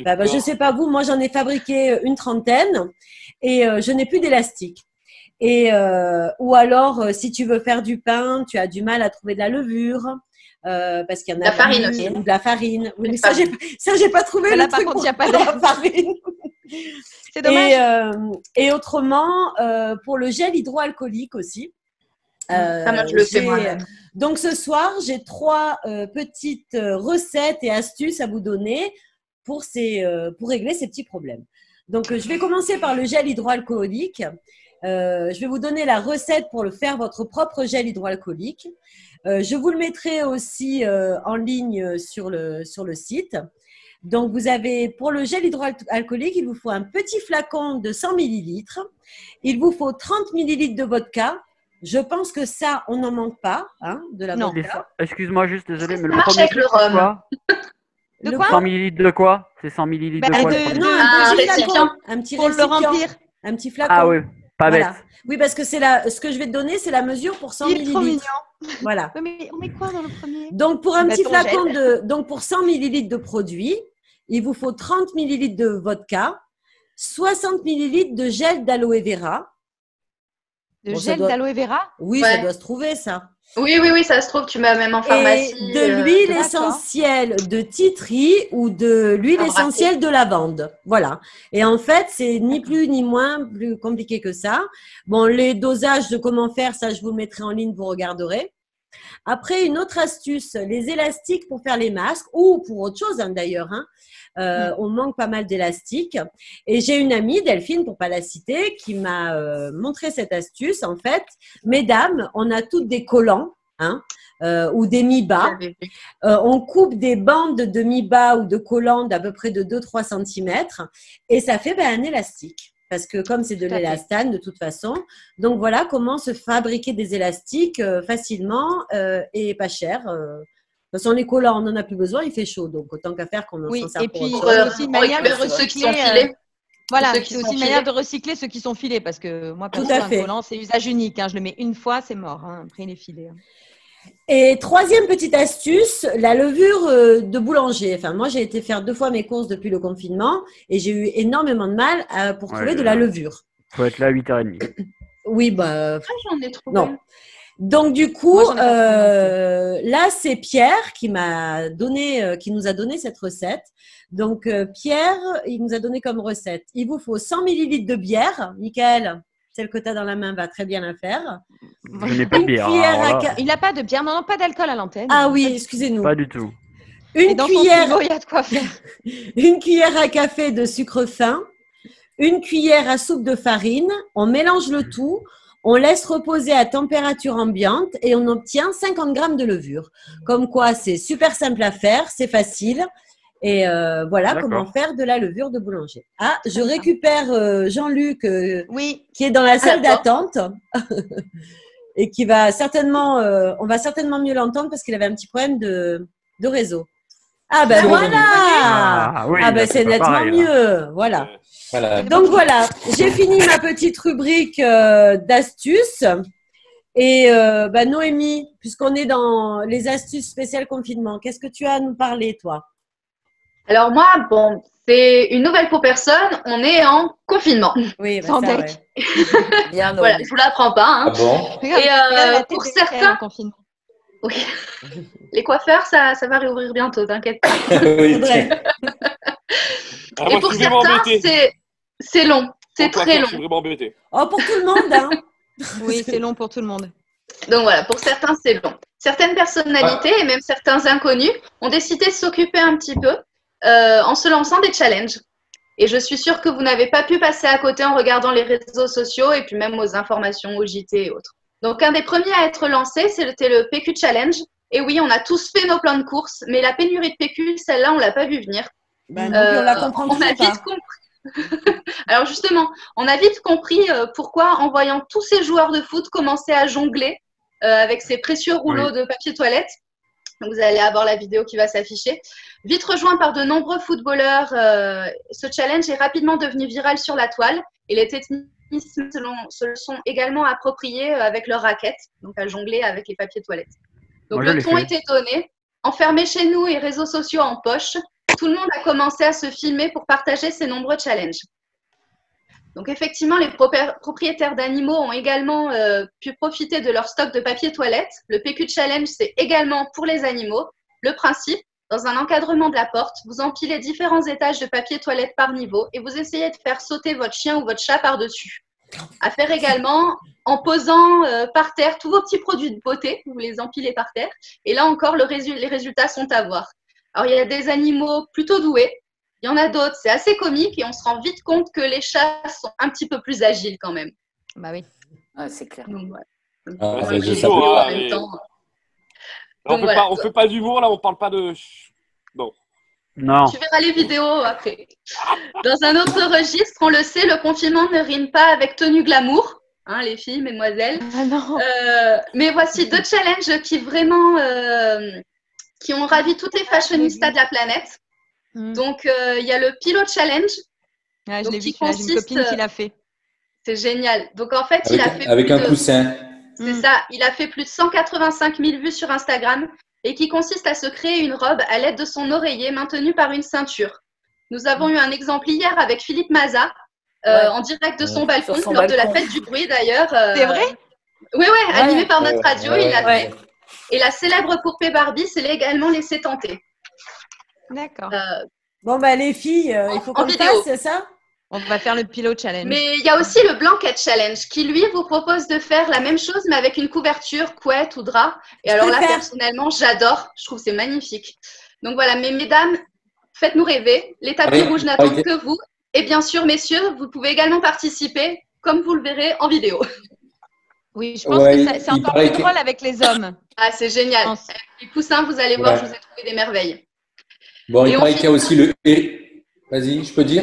bah, je ne sais pas vous, moi, j'en ai fabriqué une 30aine et je n'ai plus d'élastique. Et ou alors, si tu veux faire du pain, tu as du mal à trouver de la levure. Parce qu'il y en a la farine aussi. Ou de la farine. Oui, mais ça, j'ai pas trouvé. Là, par contre, il n'y a pas de la farine. C'est dommage. Et autrement, pour le gel hydroalcoolique aussi. Ça marche, je le fais moi-même. Donc, ce soir, j'ai trois petites recettes et astuces à vous donner pour régler ces petits problèmes. Donc, je vais commencer par le gel hydroalcoolique. Je vais vous donner la recette pour le faire votre propre gel hydroalcoolique. Je vous le mettrai aussi en ligne sur le site. Donc, vous avez, pour le gel hydroalcoolique, il vous faut un petit flacon de 100 ml. Il vous faut 30 ml de vodka. Je pense que ça, on n'en manque pas, hein, de la vodka. Excuse-moi, juste, désolé, mais le premier truc, c'est quoi? De quoi? 100 ml de quoi? C'est 100 ml de quoi? Non, un petit flacon. Un petit récipient. Pour le remplir. Un petit flacon. Ah oui, pas bête. Voilà. Oui, parce que ce que je vais te donner, c'est la mesure pour 100 ml. Trop mignon. Voilà. Mais on met quoi dans le premier? Donc, pour un petit flacon donc pour 100 ml de produit, il vous faut 30 ml de vodka, 60 ml de gel d'aloe vera. De gel d'aloe vera? Oui, ouais. Ça doit se trouver, ça. Oui, oui, oui, ça se trouve. Tu m'as même en pharmacie. Et de l'huile essentielle de titri ou de l'huile essentielle de lavande. Voilà. Et en fait, c'est ni plus ni moins plus compliqué que ça. Bon, les dosages de comment faire, ça, je vous mettrai en ligne, vous regarderez. Après, une autre astuce, les élastiques pour faire les masques ou pour autre chose, hein, d'ailleurs. Hein. On manque pas mal d'élastiques. Et j'ai une amie, Delphine, pour pas la citer, qui m'a montré cette astuce. En fait, mesdames, on a toutes des collants, hein, ou des mi-bas. On coupe des bandes de mi-bas ou de collants d'à peu près de 2-3 cm et ça fait ben, un élastique. Parce que comme c'est de l'élastane de toute façon, donc voilà comment se fabriquer des élastiques facilement et pas cher. De toute façon, les collants, on n'en a plus besoin, il fait chaud, donc autant qu'à faire qu'on s'en sert pour autre chose. Et puis, aussi une manière de recycler. Voilà, c'est aussi une manière de recycler ceux qui sont filés, parce que moi, par exemple, un collant, c'est usage unique. Hein, je le mets une fois, c'est mort. Hein, après, il est filé. Hein. Et troisième petite astuce, la levure de boulanger. Enfin, moi, j'ai été faire 2 fois mes courses depuis le confinement et j'ai eu énormément de mal pour trouver de la levure. Il faut être là à 8h30. Oui, bah… Ah, j'en ai trouvé. Non. Donc, du coup, moi, là, c'est Pierre qui nous a donné cette recette. Donc, Pierre, il nous a donné comme recette. Il vous faut 100 ml de bière. Michael, celle que tu as dans la main va très bien la faire. Je n'ai pas de bière. Il n'a pas de bière, non, pas d'alcool à l'antenne. Ah oui, excusez-nous. Pas du tout. Une cuillère à café de sucre fin, une cuillère à soupe de farine. On mélange le tout, on laisse reposer à température ambiante et on obtient 50 grammes de levure. Comme quoi, c'est super simple à faire, c'est facile. Et voilà comment faire de la levure de boulanger. Ah, je récupère Jean-Luc qui est dans la salle d'attente et qui va certainement… on va certainement mieux l'entendre parce qu'il avait un petit problème de réseau. Ah ben voilà. Ah ben c'est nettement mieux. Voilà. Donc voilà, j'ai fini ma petite rubrique d'astuces. Et bah, Noémie, puisqu'on est dans les astuces spéciales confinement, qu'est-ce que tu as à nous parler, toi ? Alors moi, bon, c'est une nouvelle pour personne, on est en confinement. Oui, bah sans ça, bec. Ouais. Bien, voilà, je ne vous l'apprends pas. Hein. Ah bon. Et pour certains… Oui. Les coiffeurs, ça va réouvrir bientôt, t'inquiète pas. Oui, et pour certains, c'est long, c'est très long. Je suis vraiment embêtée. Oh, pour tout le monde, hein. Oui, c'est long pour tout le monde. Donc voilà, pour certains, c'est long. Certaines personnalités et même certains inconnus ont décidé de s'occuper un petit peu. En se lançant des challenges. Et je suis sûre que vous n'avez pas pu passer à côté en regardant les réseaux sociaux et puis même aux informations, aux JT et autres. Donc, un des premiers à être lancé, c'était le PQ Challenge. Et oui, on a tous fait nos plans de course, mais la pénurie de PQ, celle-là, on ne l'a pas vu venir. Ben, on l'a compris. Alors justement, on a vite compris pourquoi, en voyant tous ces joueurs de foot commencer à jongler avec ces précieux rouleaux de papier toilette. Donc, vous allez avoir la vidéo qui va s'afficher. Vite rejoint par de nombreux footballeurs, ce challenge est rapidement devenu viral sur la toile et les techniciens se le sont également appropriés avec leurs raquettes, donc à jongler avec les papiers toilettes. Donc, le ton était donné. Enfermés chez nous et réseaux sociaux en poche, tout le monde a commencé à se filmer pour partager ces nombreux challenges. Donc, effectivement, les propriétaires d'animaux ont également pu profiter de leur stock de papier toilette. Le PQ Challenge, c'est également pour les animaux. Le principe, dans un encadrement de la porte, vous empilez différents étages de papier toilette par niveau et vous essayez de faire sauter votre chien ou votre chat par-dessus. À faire également en posant par terre tous vos petits produits de beauté, vous les empilez par terre. Et là encore, les résultats sont à voir. Alors, il y a des animaux plutôt doués. Il y en a d'autres, c'est assez comique et on se rend vite compte que les chats sont un petit peu plus agiles quand même. Bah oui, ouais, c'est clair. Donc, ouais. On ne fait pas d'humour, là, on ne parle pas de… Bon. Non. Tu verras les vidéos après. Dans un autre registre, on le sait, le confinement ne rime pas avec tenue glamour, hein, les filles, mesdemoiselles. Ah non. Mais voici deux challenges qui vraiment… qui ont ravi toutes les fashionistas de la planète. Donc, il y a le Pilot Challenge. Ouais, donc, je l'ai vu, j'ai une copine qui l'a fait. C'est génial. Donc, en fait, il a fait… Avec un coussin. C'est ça. Il a fait plus de 185 000 vues sur Instagram et qui consiste à se créer une robe à l'aide de son oreiller maintenu par une ceinture. Nous avons eu un exemple hier avec Philippe Mazat en direct de son balcon lors de la fête du bruit d'ailleurs. C'est vrai ? Oui, oui, animé par notre radio, il l'a fait. Et la célèbre poupée Barbie s'est également laissée tenter. D'accord. Bon, bah, les filles, il faut qu'on le fasse, c'est ça? On va faire le Pilot Challenge. Mais il y a aussi le Blanket Challenge qui, lui, vous propose de faire la même chose, mais avec une couverture, couette ou drap. Et alors là, personnellement, j'adore. Je trouve que c'est magnifique. Donc voilà, mais mesdames, faites-nous rêver. Les tapis rouges n'attendent que vous. Et bien sûr, messieurs, vous pouvez également participer, comme vous le verrez, en vidéo. Oui, je pense que c'est encore plus drôle avec les hommes. Ah, c'est génial. Les poussins, vous allez voir, je vous ai trouvé des merveilles. Bon, il paraît qu'il y a aussi le… Vas-y, je peux dire?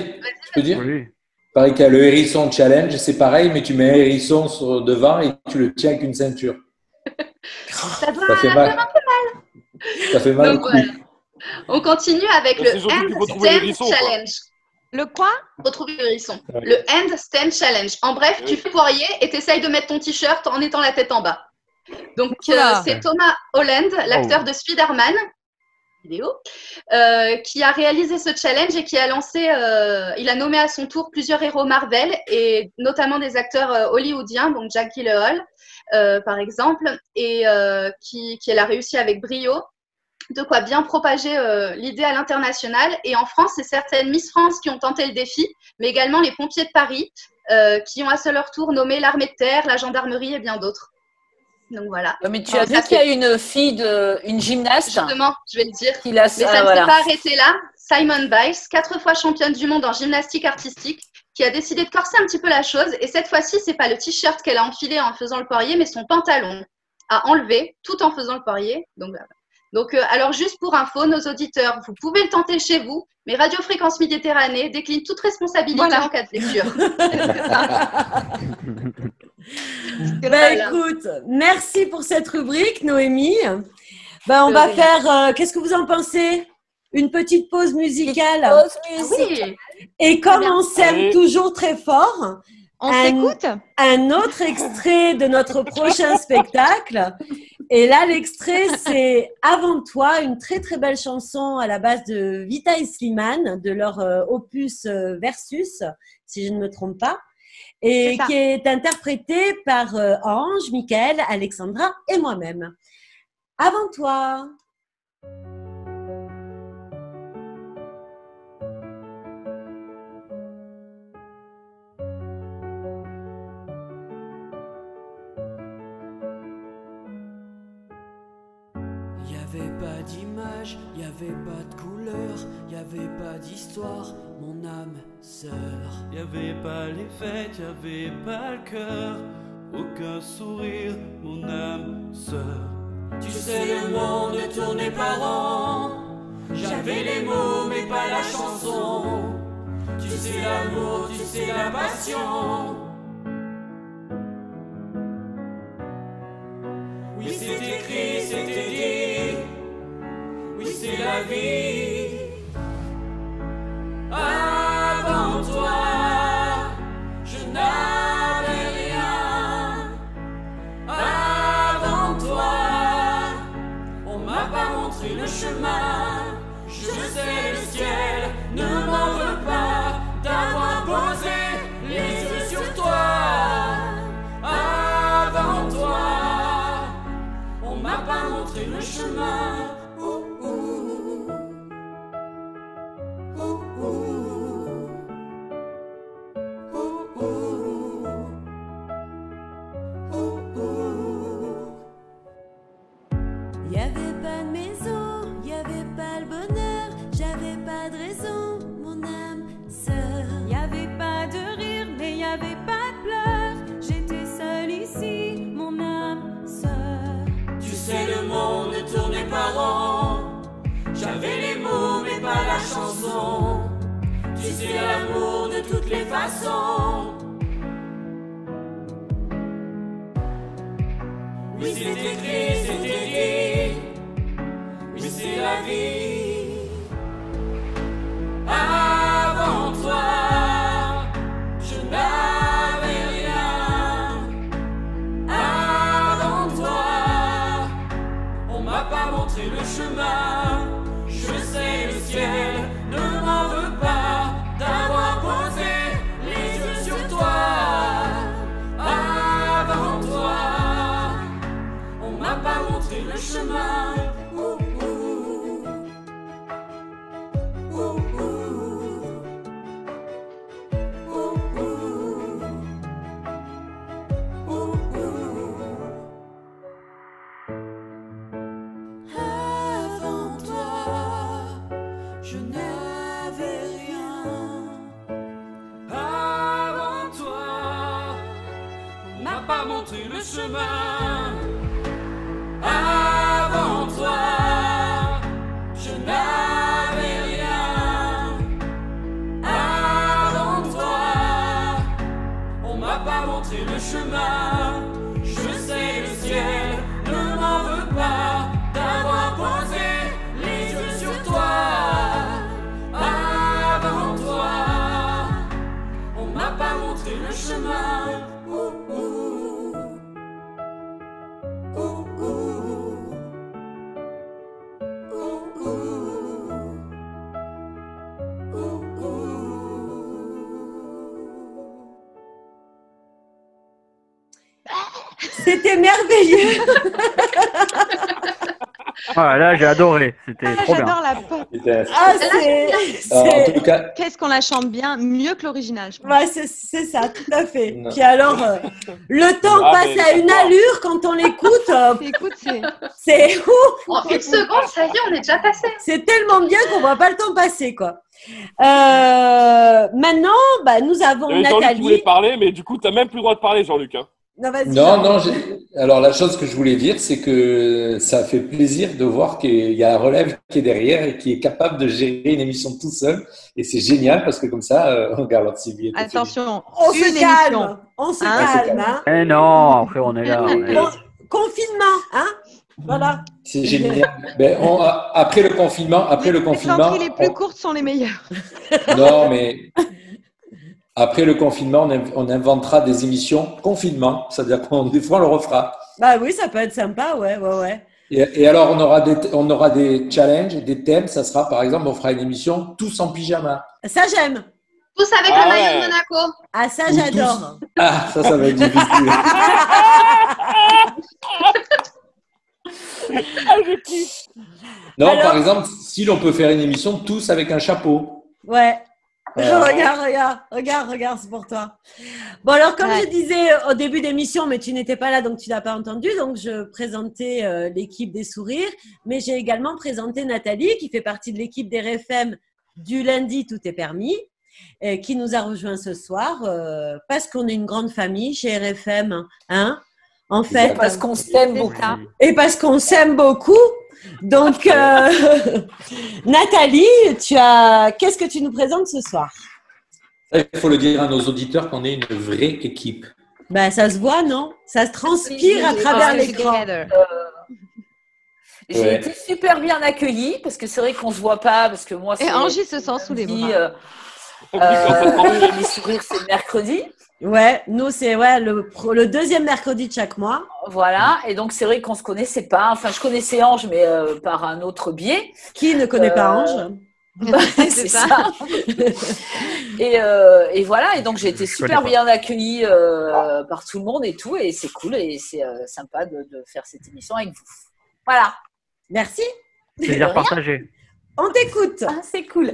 Oui. Il paraît qu'il y a le hérisson challenge, c'est pareil, mais tu mets un hérisson devant et tu le tiens avec une ceinture. Ça fait mal. Ça fait mal. Donc, voilà. On continue avec le Handstand Challenge. Le quoi? Retrouver le hérisson. Ouais. Le Handstand Challenge. En bref, tu fais poirier et tu essayes de mettre ton t-shirt en étant la tête en bas. Donc, c'est Thomas Holland, l'acteur de Spider-Man, qui a réalisé ce challenge et qui a lancé, il a nommé à son tour plusieurs héros Marvel et notamment des acteurs hollywoodiens, donc Jack Gyllenhaal par exemple, et qui a réussi avec brio, de quoi bien propager l'idée à l'international. Et en France, c'est certaines Miss France qui ont tenté le défi, mais également les pompiers de Paris qui ont à leur tour nommé l'armée de terre, la gendarmerie et bien d'autres. Donc voilà. Mais tu as vu qu'il y a une fille, une gymnaste. Justement, je vais le dire. Mais ça ne s'est pas arrêté là. Simone Biles, 4 fois championne du monde en gymnastique artistique, qui a décidé de corser un petit peu la chose. Et cette fois-ci, ce n'est pas le t-shirt qu'elle a enfilé en faisant le poirier, mais son pantalon à enlever tout en faisant le poirier. Donc, alors, juste pour info, nos auditeurs, vous pouvez le tenter chez vous, mais Radio Fréquence Méditerranée décline toute responsabilité en cas de lecture. Bah, écoute, merci pour cette rubrique, Noémie. Bah, on va faire… qu'est-ce que vous en pensez? Une petite pause musicale. Et comme on s'aime toujours très fort, on s'écoute un autre extrait de notre prochain spectacle. Et là, l'extrait, c'est Avant toi, une très très belle chanson à la base de Vita et Slimane, de leur opus Versus, si je ne me trompe pas. Et qui est interprétée par Ange, Michael, Alexandra et moi-même. Avant toi. Il n'y avait pas d'image, il n'y avait pas de couleur, il n'y avait pas d'histoire, mon âme sœur. Il n'y avait pas les fêtes, il n'y avait pas le cœur, aucun sourire, mon âme sœur. Tu sais, le monde tournait par an, j'avais les mots mais pas la chanson. Tu sais l'amour, tu sais la passion. Oui, c'est écrit, c'était dit. Oui, c'est la vie. Avant toi, je n'avais rien. Avant toi, on m'a pas montré le chemin. Je sais le ciel ne m'en veut pas d'avoir posé les yeux sur toi. Avant toi, on m'a pas montré le chemin. J'avais les mots mais pas la chanson. Tu sais l'amour de toutes les façons. Oui, c'est écrit, c'était dit. Oui, c'est la vie. Avant toi, je n'avais rien. Avant toi, on m'a pas montré le chemin. Je sais, le ciel ne m'en veut pas d'avoir posé les yeux sur toi. Avant toi, on m'a pas montré le chemin. Le chemin. Avant toi, je n'avais rien. Avant toi, on m'a pas montré le chemin. Je sais, le ciel ne m'en veut pas d'avoir posé les yeux sur toi. Avant toi, on m'a pas montré le chemin. C'était merveilleux. Ah, là, j'ai adoré. C'était trop bien. J'adore la pop. Ah, en tout cas... Qu'est-ce qu'on la chante bien, mieux que l'original. Ouais, c'est ça, tout à fait. Non. Puis alors, le temps passe à une allure quand on l'écoute. Écoute, c'est ouf. En une seconde, ça y est, on est déjà passé. C'est tellement bien qu'on ne voit pas le temps passer, quoi. Maintenant, bah, nous avons Nathalie. Jean-Luc, tu voulais parler, mais du coup, tu n'as même plus le droit de parler, Jean-Luc. Hein. Non, non. Alors, la chose que je voulais dire, c'est que ça fait plaisir de voir qu'il y a un relève qui est derrière et qui est capable de gérer une émission tout seul. Et c'est génial parce que comme ça, on garde notre civilité. Attention, on se calme. On se calme. Eh non, après, on est là. On est... Bon, confinement, hein? Voilà. C'est génial. Ben, après le confinement, les plus courtes sont les meilleures. Non, mais... Après le confinement, on inventera des émissions confinement, c'est-à-dire qu'on des fois on le refera. Bah oui, ça peut être sympa, ouais. Et alors on aura des challenges, des thèmes. Ça sera par exemple, on fera une émission tous en pyjama. Ça j'aime. Tous avec le maillot de Monaco. Ah ça j'adore. Tous... Ah ça va être difficile. Non, alors... par exemple, si l'on peut faire une émission tous avec un chapeau. Ouais. Regarde, c'est pour toi. Bon, alors, comme je disais au début d'émission, mais tu n'étais pas là, donc tu l'as pas entendu, donc je présentais l'équipe des sourires, mais j'ai également présenté Nathalie, qui fait partie de l'équipe des RFM du lundi Tout est permis, et qui nous a rejoints ce soir, parce qu'on est une grande famille chez RFM, hein, en fait. Parce qu'on s'aime beaucoup. Et parce qu'on s'aime beaucoup. Donc, Nathalie, qu'est-ce que tu nous présentes ce soir ? Ça, il faut le dire à nos auditeurs qu'on est une vraie équipe. Ben, ça se voit, non? Ça se transpire à travers l'écran. J'ai été super bien accueillie, parce que c'est vrai qu'on ne se voit pas, parce que moi... Et Angie se sent sous les bras. Les sourires, c'est mercredi. Ouais, nous, c'est le deuxième mercredi de chaque mois. Voilà, et donc c'est vrai qu'on ne se connaissait pas. Enfin, je connaissais Ange, mais par un autre biais. Qui ne connaît pas Ange? Bah, c'est ça. Et voilà, et donc j'ai été super bien accueillie par tout le monde et tout, et c'est cool et c'est sympa de faire cette émission avec vous. Voilà, merci. Plaisir partagé. On t'écoute. Ah, c'est cool.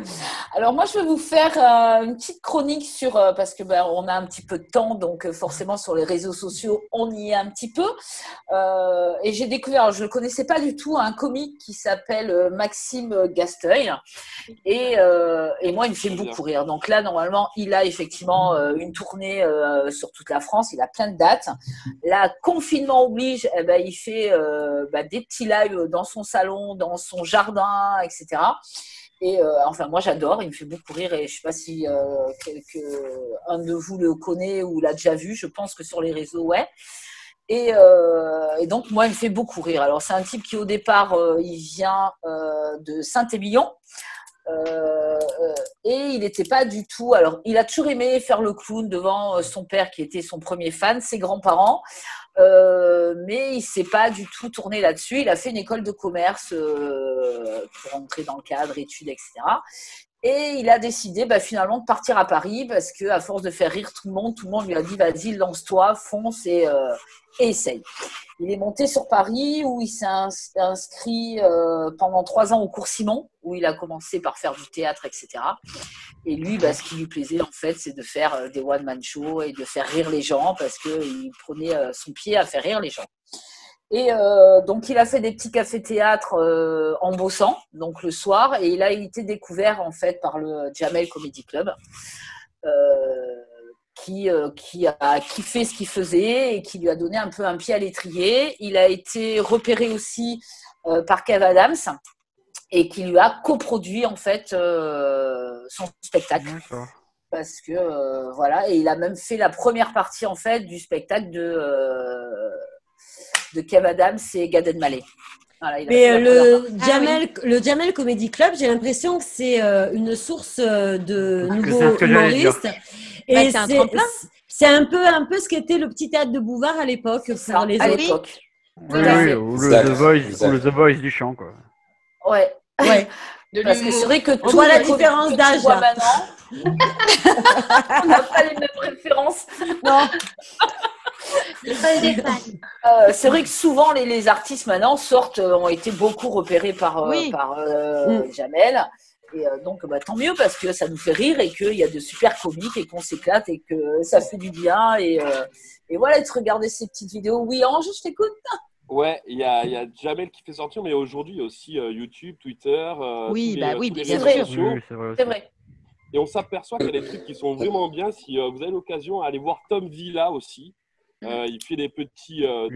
Alors moi, je vais vous faire une petite chronique sur parce que ben, on a un petit peu de temps, donc forcément sur les réseaux sociaux, on y est un petit peu. Et j'ai découvert, je ne connaissais pas du tout, un comique qui s'appelle Maxime Gasteuil. Et moi, il me fait beaucoup rire. Donc là, normalement, il a effectivement une tournée sur toute la France. Il a plein de dates. Là, confinement oblige, eh ben, il fait des petits lives dans son salon, dans son jardin, etc. Et enfin, moi j'adore, il me fait beaucoup rire et je ne sais pas si un de vous le connaît ou l'a déjà vu, je pense que sur les réseaux, ouais. Et donc, moi, il me fait beaucoup rire. Alors, c'est un type qui, au départ, il vient de Saint-Émilion. Et il n'était pas du tout... Alors, il a toujours aimé faire le clown devant son père qui était son premier fan, ses grands-parents, mais il ne s'est pas du tout tourné là-dessus. Il a fait une école de commerce pour entrer dans le cadre, études, etc. Et il a décidé finalement de partir à Paris parce qu'à force de faire rire tout le monde lui a dit « Vas-y, lance-toi, fonce et essaye ». Il est monté sur Paris où il s'est inscrit pendant 3 ans au cours Simon, où il a commencé par faire du théâtre, etc. Et lui, ce qui lui plaisait, en fait, c'est de faire des one-man shows et de faire rire les gens parce qu'il prenait son pied à faire rire les gens. Et donc, il a fait des petits cafés-théâtres en bossant, donc le soir, et il a été découvert, en fait, par le Jamel Comedy Club. Qui a kiffé ce qu'il faisait et qui lui a donné un peu un pied à l'étrier. Il a été repéré aussi par Kev Adams et qui lui a coproduit en fait son spectacle. Parce que voilà, et il a même fait la première partie en fait du spectacle de Kev Adams et Gad Elmaleh. Voilà, mais le Jamel Comedy Club, j'ai l'impression que c'est une source de nouveaux humoristes. Et c'est un peu ce qu'était le petit théâtre de Bouvard à l'époque pour les autres. Oui, ou le The Voice du chant, quoi. Ouais. Ouais. Parce que c'est vrai que on voit la différence d'âge. On n'a pas les mêmes références. Non. C'est vrai que souvent les artistes maintenant ont été beaucoup repérés par Jamel. Et donc, tant mieux parce que ça nous fait rire et qu'il y a de super comiques et qu'on s'éclate et que ça fait du bien. Et voilà, de regarder ces petites vidéos. Oui, Ange, je t'écoute. Ouais, il y a Jamel qui fait sortir, mais aujourd'hui, il y a aussi YouTube, Twitter. Oui, c'est vrai. Et on s'aperçoit qu'il y a des trucs qui sont vraiment bien. Si vous avez l'occasion, allez voir Tom Villa aussi. Il fait des petits... il est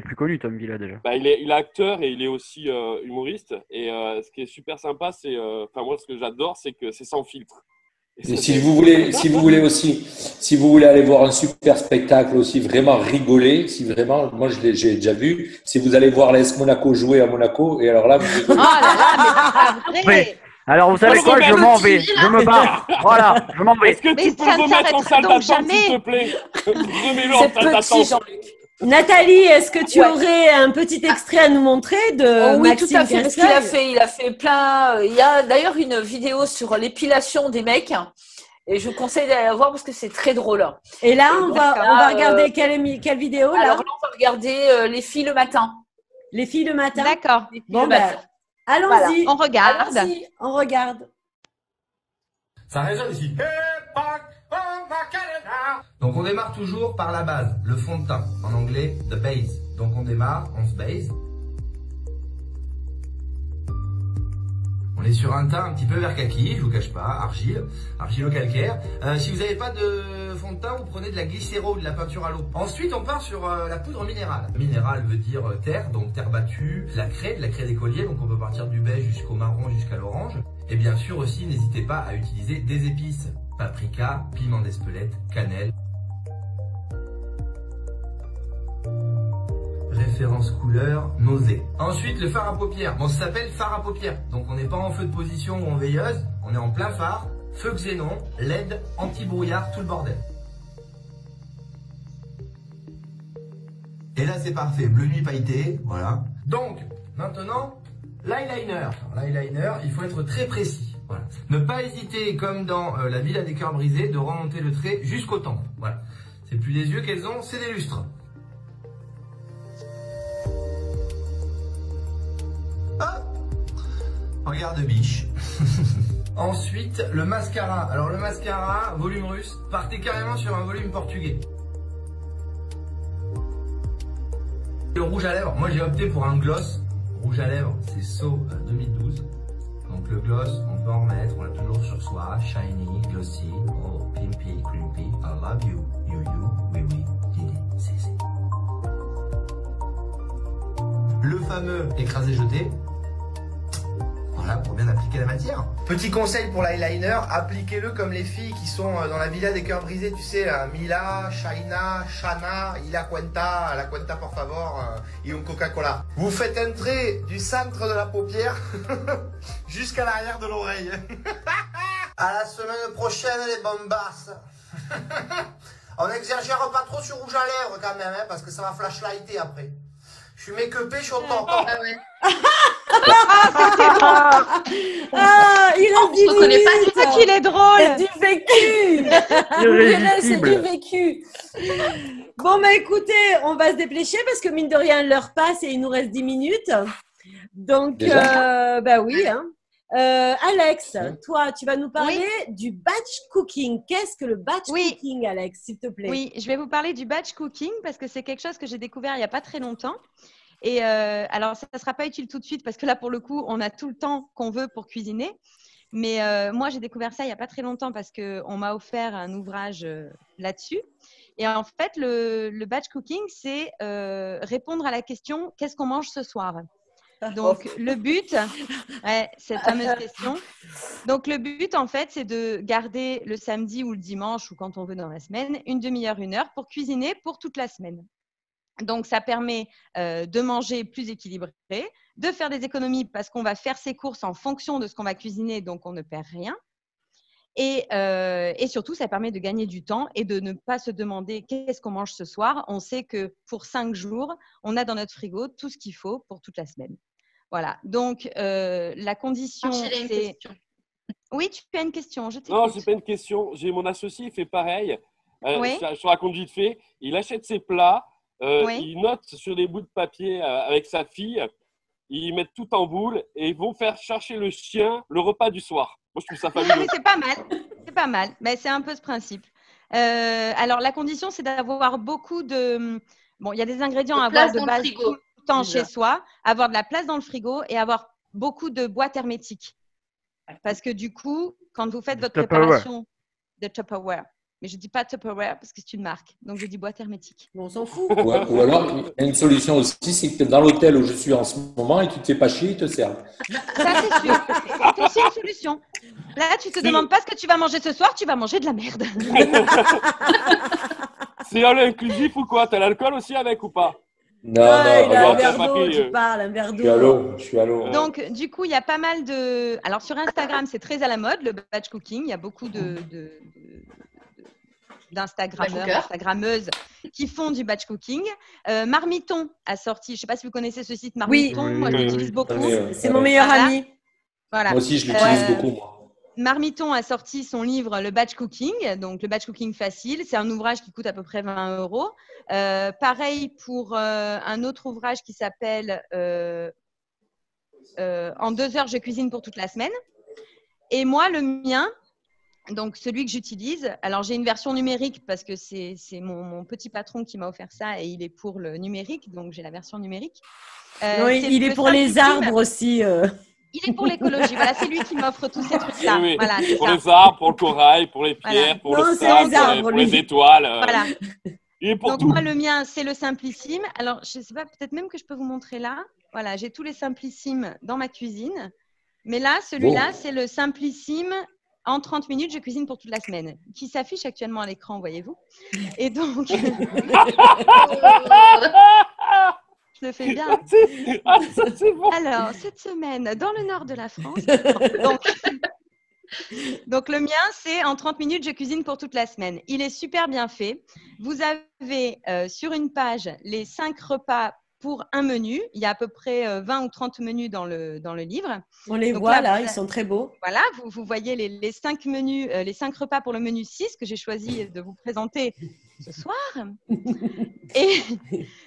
plus connu, Tom Villa, déjà. Il est acteur et il est aussi humoriste. Et ce qui est super sympa, c'est... moi, ce que j'adore, c'est que c'est sans filtre. Et si vous voulez aller voir un super spectacle aussi, vraiment rigoler, si vraiment, moi, j'ai déjà vu, si vous allez voir l'AS Monaco jouer à Monaco, et alors là... Alors, vous savez quoi, je m'en vais, je me barre. Voilà, je m'en vais. Est-ce que tu peux me mettre en salle d'attente, s'il te plaît? Remets-le en salle d'attente, Jean-Luc. Nathalie, est-ce que tu aurais un petit extrait à nous montrer de Maxime? Oui, tout à fait, parce qu'il a fait plein... Il y a d'ailleurs une vidéo sur l'épilation des mecs, et je vous conseille d'aller la voir parce que c'est très drôle. Et là, on va regarder quelle vidéo? Alors là, on va regarder Les filles le matin. Les filles le matin? D'accord. Bon, allons-y, voilà. On regarde. Allons-y, on regarde. Ça résonne ici. Donc on démarre toujours par la base, le fond de teint, en anglais the base. Donc on démarre, on se base. On On est sur un teint un petit peu vert kaki, je vous cache pas, argile, argilo-calcaire. Si vous n'avez pas de fond de teint, vous prenez de la glycéro, de la peinture à l'eau. Ensuite, on part sur la poudre minérale. Minérale veut dire terre, donc terre battue, de la craie d'écolier, donc on peut partir du beige jusqu'au marron, jusqu'à l'orange. Et bien sûr aussi, n'hésitez pas à utiliser des épices, paprika, piment d'Espelette, cannelle. Référence couleur, nausée. Ensuite, le fard à paupières. Bon, ça s'appelle fard à paupières. Donc, on n'est pas en feu de position ou en veilleuse. On est en plein phare, feu xénon, LED, anti-brouillard, tout le bordel. Et là, c'est parfait. Bleu nuit pailleté, voilà. Donc, maintenant, l'eyeliner. L'eyeliner, il faut être très précis. Voilà. Ne pas hésiter, comme dans la Villa des cœurs brisés, de remonter le trait jusqu'aux tempes. Voilà. C'est plus des yeux qu'elles ont, c'est des lustres. Regarde biche. Ensuite, le mascara. Alors le mascara, volume russe, partez carrément sur un volume portugais. Le rouge à lèvres, moi j'ai opté pour un gloss. Rouge à lèvres, c'est So 2012. Donc le gloss, on peut en remettre, on l'a toujours sur soi. Shiny, glossy, oh, pimpy, creepy, I love you, you, you, oui, oui, didi, si, si. Le fameux écrasé-jeté. Voilà, pour bien appliquer la matière. Petit conseil pour l'eyeliner, appliquez-le comme les filles qui sont dans la Villa des cœurs brisés, tu sais, Mila, Shaina, Shana, la cuenta por favor, et un Coca-Cola. Vous faites un trait du centre de la paupière jusqu'à l'arrière de l'oreille. À la semaine prochaine, les bombasses. On n'exagère pas trop sur rouge à lèvres quand même, hein, parce que ça va flashlighter après. Je suis make-upé, je suis au temps. Ah ouais. Ah, il a dit limite. C'est ça qu'il est drôle. C'est du vécu. C'est du vécu. Bon, bah écoutez, on va se dépêcher parce que mine de rien, l'heure passe et il nous reste 10 minutes. Donc, bah oui. Hein. Alex, toi, tu vas nous parler du batch cooking. Qu'est-ce que le batch cooking, Alex, s'il te plaît? Oui, je vais vous parler du batch cooking parce que c'est quelque chose que j'ai découvert il n'y a pas très longtemps. Et alors, ça ne sera pas utile tout de suite parce que là, pour le coup, on a tout le temps qu'on veut pour cuisiner. Mais moi, j'ai découvert ça il n'y a pas très longtemps parce qu'on m'a offert un ouvrage là-dessus. Et en fait, le batch cooking, c'est répondre à la question « Qu'est-ce qu'on mange ce soir ?» Donc, le but, cette fameuse question. Donc, le but, en fait, c'est de garder le samedi ou le dimanche ou quand on veut dans la semaine, une demi-heure, une heure pour cuisiner pour toute la semaine. Donc, ça permet de manger plus équilibré, de faire des économies parce qu'on va faire ses courses en fonction de ce qu'on va cuisiner, donc on ne perd rien. Et surtout, ça permet de gagner du temps et de ne pas se demander qu'est-ce qu'on mange ce soir. On sait que pour 5 jours, on a dans notre frigo tout ce qu'il faut pour toute la semaine. Voilà, donc la condition… c'est… Oui, tu as une question, je t'écoute. Non, ce n'est pas une question. J'ai mon associé, il fait pareil. Je te raconte vite fait. Il achète ses plats. Ils notent sur des bouts de papier avec sa fille, ils mettent tout en boule et ils vont faire chercher le chien le repas du soir. Moi, je trouve ça fabuleux. C'est pas mal, c'est pas mal, mais c'est un peu ce principe. Alors, la condition, c'est d'avoir beaucoup de… Bon, il y a des ingrédients à avoir de base tout le temps chez soi, avoir de la place dans le frigo et avoir beaucoup de boîtes hermétiques. Parce que du coup, quand vous faites votre préparation de Tupperware, mais je ne dis pas Tupperware parce que c'est une marque. Donc, je dis boîte hermétique. Mais on s'en fout. Ouais, ou alors, une solution aussi, c'est que tu es dans l'hôtel où je suis en ce moment et tu te fais pas chier, ils te servent. Ça, c'est sûr. C'est aussi une solution. Là, tu ne te demandes pas ce que tu vas manger ce soir, tu vas manger de la merde. C'est all inclusif ou quoi? Tu as l'alcool aussi avec ou pas? Non, non, il a un verre d'eau, tu parles, un verre d'eau. Je suis à l'eau. Donc, du coup, il y a pas mal de… Alors, sur Instagram, c'est très à la mode, le batch cooking. Il y a beaucoup d'Instagrammeurs, Instagrammeuses qui font du batch cooking. Marmiton a sorti, je ne sais pas si vous connaissez ce site Marmiton, moi je l'utilise beaucoup. C'est mon meilleur ami. Voilà. Moi aussi je l'utilise beaucoup. Marmiton a sorti son livre Le Batch Cooking, donc le Batch Cooking facile. C'est un ouvrage qui coûte à peu près 20 euros. Pareil pour un autre ouvrage qui s'appelle En 2 heures, je cuisine pour toute la semaine. Et moi, le mien… Donc, celui que j'utilise, alors j'ai une version numérique parce que c'est mon petit patron qui m'a offert ça et il est pour le numérique, donc j'ai la version numérique. Non, il est pour les arbres aussi. Il est pour l'écologie. Voilà, c'est lui qui m'offre tous ces trucs-là. Oui, voilà, pour les arbres, pour le corail, pour les pierres, voilà. Pour non, le sable, pour les étoiles. Voilà. Et pour donc tout. Moi, le mien, c'est le simplissime. Alors, je ne sais pas, peut-être même que je peux vous montrer là. Voilà, j'ai tous les simplissimes dans ma cuisine. Mais là, celui-là, c'est le simplissime. En 30 minutes, je cuisine pour toute la semaine, qui s'affiche actuellement à l'écran, voyez-vous. Et donc… Je le fais bien. Ah, ça, c'est bon. Alors, cette semaine, dans le nord de la France… Donc le mien, c'est en 30 minutes, je cuisine pour toute la semaine. Il est super bien fait. Vous avez sur une page les 5 repas pour un menu. Il y a à peu près 20 ou 30 menus dans le livre. On les voit là, ils sont très beaux. Voilà, vous voyez les 5 menus, les 5 repas pour le menu 6 que j'ai choisi de vous présenter ce soir. Et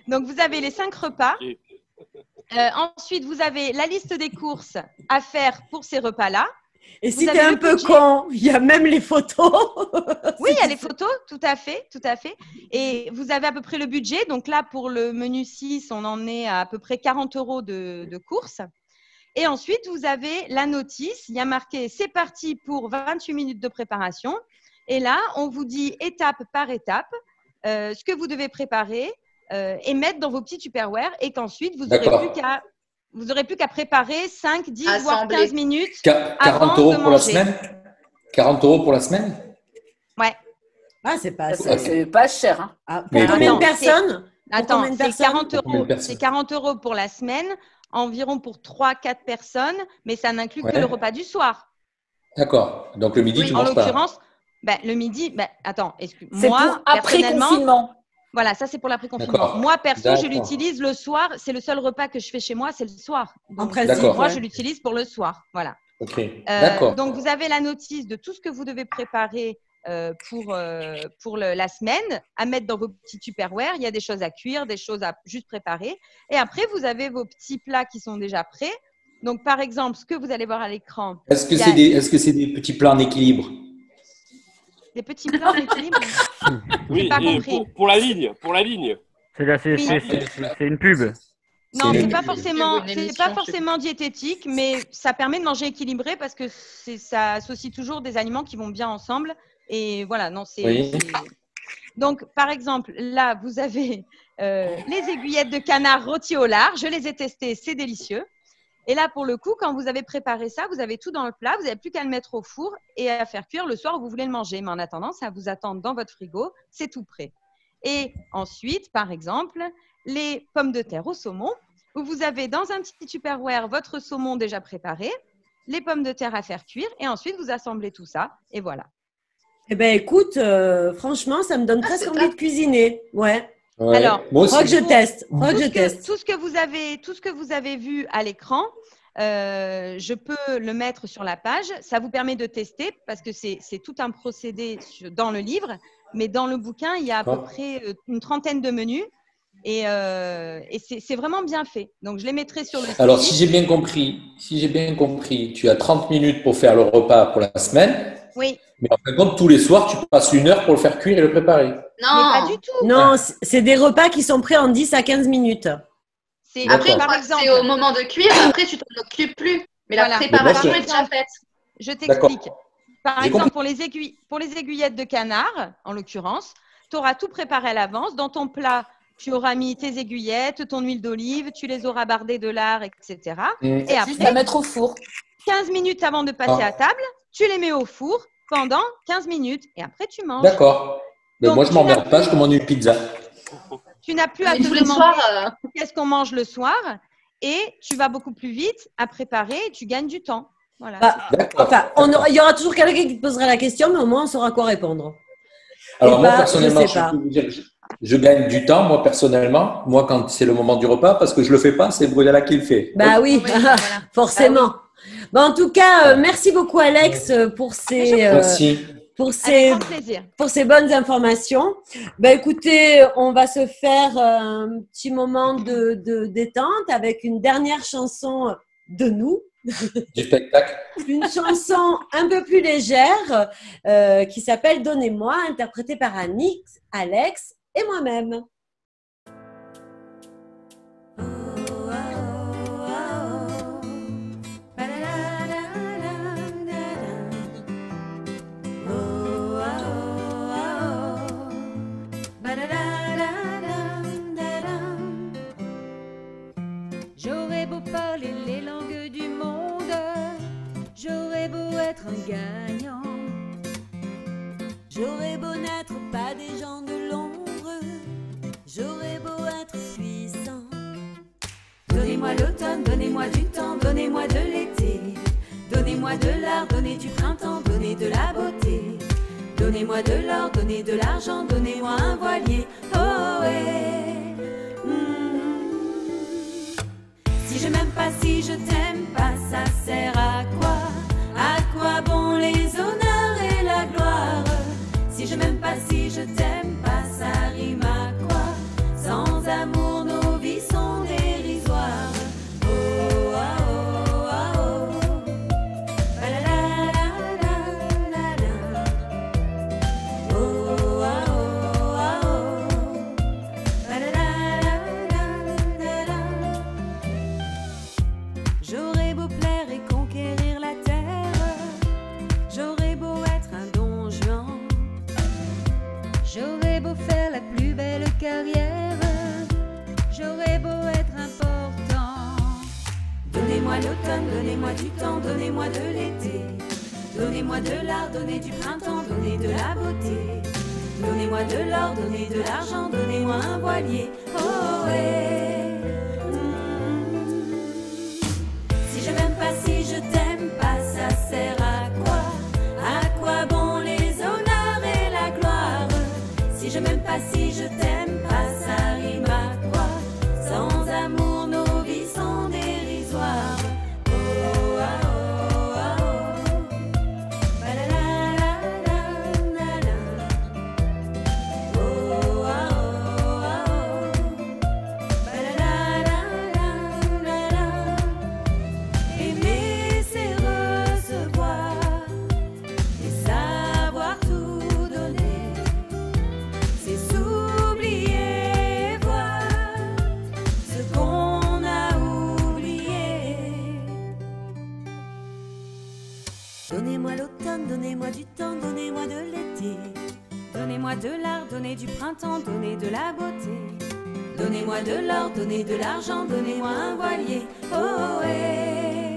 donc, vous avez les 5 repas. Ensuite, vous avez la liste des courses à faire pour ces repas-là. Et si t'es un peu con, il y a même les photos. Oui, il y a les photos, tout à fait, tout à fait. Et vous avez à peu près le budget. Donc là, pour le menu 6, on en est à peu près 40 € de course. Et ensuite, vous avez la notice. Il y a marqué « C'est parti pour 28 minutes de préparation ». Et là, on vous dit étape par étape ce que vous devez préparer et mettre dans vos petits Tupperware et qu'ensuite, vous n'aurez plus qu'à… Vous n'aurez plus qu'à préparer 5, 10, Assemblée. Voire 15 minutes 40 € pour la semaine. 40 € pour la semaine. Ouais. Ah, c'est pas assez. C'est pas cher. Hein. Ah, pour combien de personnes? Attends, c'est 40 €. C'est 40 € pour la semaine, environ pour 3-4 personnes, mais ça n'inclut que le repas du soir. D'accord. Donc le midi, tu manges pas. En l'occurrence, le midi, attends, excuse-moi, personnellement… Voilà, ça c'est pour l'après-confinement. Moi, perso, je l'utilise le soir. C'est le seul repas que je fais chez moi, c'est le soir. Donc, moi, je l'utilise pour le soir. Voilà. Okay. Donc, vous avez la notice de tout ce que vous devez préparer pour la semaine à mettre dans vos petits Tupperware. Il y a des choses à cuire, des choses à juste préparer. Et après, vous avez vos petits plats qui sont déjà prêts. Donc, par exemple, ce que vous allez voir à l'écran… Est-ce que c'est des petits plats en équilibre ? Des petits plans d'équilibre. Oui, pas compris. Pour la ligne, pour la ligne. C'est une pub. Non, c'est pas forcément diététique, mais ça permet de manger équilibré parce que ça associe toujours des aliments qui vont bien ensemble. Et voilà, non, c'est… Oui. Donc, par exemple, là, vous avez les aiguillettes de canard rôties au lard. Je les ai testées, c'est délicieux. Et là, pour le coup, quand vous avez préparé ça, vous avez tout dans le plat, vous n'avez plus qu'à le mettre au four et à faire cuire le soir où vous voulez le manger. Mais en attendant, ça vous attend dans votre frigo, c'est tout prêt. Et ensuite, par exemple, les pommes de terre au saumon, où vous avez dans un petit Tupperware votre saumon déjà préparé, les pommes de terre à faire cuire et ensuite vous assemblez tout ça et voilà. Eh bien, écoute, franchement, ça me donne presque envie de cuisiner. Ouais. Ouais. Alors, je teste. Tout ce que vous avez vu à l'écran, je peux le mettre sur la page. Ça vous permet de tester parce que c'est tout un procédé dans le livre. Mais dans le bouquin, il y a à peu près une 30aine de menus et c'est vraiment bien fait. Donc, je les mettrai sur le site. Alors, si j'ai bien compris, tu as 30 minutes pour faire le repas pour la semaine. Oui. Mais en fin de compte, tous les soirs, tu passes 1 heure pour le faire cuire et le préparer. Non, mais pas du tout. Non, c'est des repas qui sont prêts en 10 à 15 minutes. Après, par exemple, c'est au moment de cuire, après, tu t'en occupes plus. Mais la préparation est déjà faite. Je t'explique. Par exemple, pour les aiguillettes de canard, en l'occurrence, tu auras tout préparé à l'avance. Dans ton plat, tu auras mis tes aiguillettes, ton huile d'olive, tu les auras bardées de lard, etc. Et après, tu vas mettre au four. 15 minutes avant de passer à table, tu les mets au four pendant 15 minutes et après tu manges. D'accord. Mais moi, je ne m'emmerde pas, je commande une pizza. Tu n'as plus à te demander qu'est-ce qu'on mange le soir et tu vas beaucoup plus vite à préparer et tu gagnes du temps. Voilà. Enfin, il y aura toujours quelqu'un qui te posera la question, mais au moins, on saura quoi répondre. Alors, moi, personnellement, je gagne du temps, moi, personnellement, moi, quand c'est le moment du repas, parce que je ne le fais pas, c'est Brunella qui le fait. Bah oui, forcément. Bon, en tout cas, merci beaucoup Alex pour ces bonnes informations. Ben, écoutez, on va se faire un petit moment de détente avec une dernière chanson de nous. Du spectacle. Une chanson un peu plus légère qui s'appelle « Donnez-moi » interprétée par Annick, Alex et moi-même. Donnez-moi de l'or, donnez de l'argent, donnez-moi un voilier. Oh ouais. Si je m'aime pas, si je t'aime pas, ça sert à quoi? À quoi bon les honneurs et la gloire? Si je m'aime pas, si je t'aime pas, ça rime à quoi? Sans amour, nos vies sont dérisoires. Carrière, j'aurais beau être important. Donnez-moi l'automne, donnez-moi du temps, donnez-moi de l'été. Donnez-moi de l'art, donnez du printemps, donnez de la beauté. Donnez-moi de l'or, donnez de l'argent, donnez-moi un voilier. Oh ouais. Si je m'aime pas, si je t'aime pas, ça sert à quoi? À quoi bon les honneurs et la gloire? Si je m'aime pas, si je t'aime. Donnez-moi du temps, donnez-moi de l'été. Donnez-moi de l'art, donnez du printemps, donnez de la beauté. Donnez-moi de l'or, donnez de l'argent, donnez-moi un voilier. Oh ouais.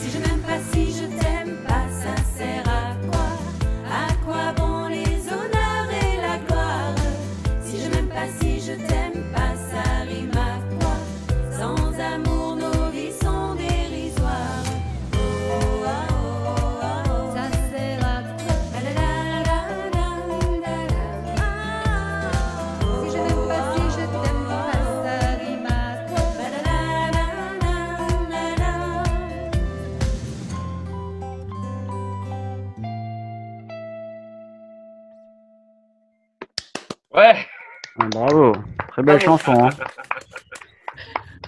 Si je m'aime pas, si je t'aime pas, ça sert à quoi? À quoi bon les honneurs et la gloire? Si je m'aime pas, si je t'aime pas, ça rime à quoi? Sans amour, nos vies sont dérisoires. Ouais. Bravo, très belle chanson. Hein.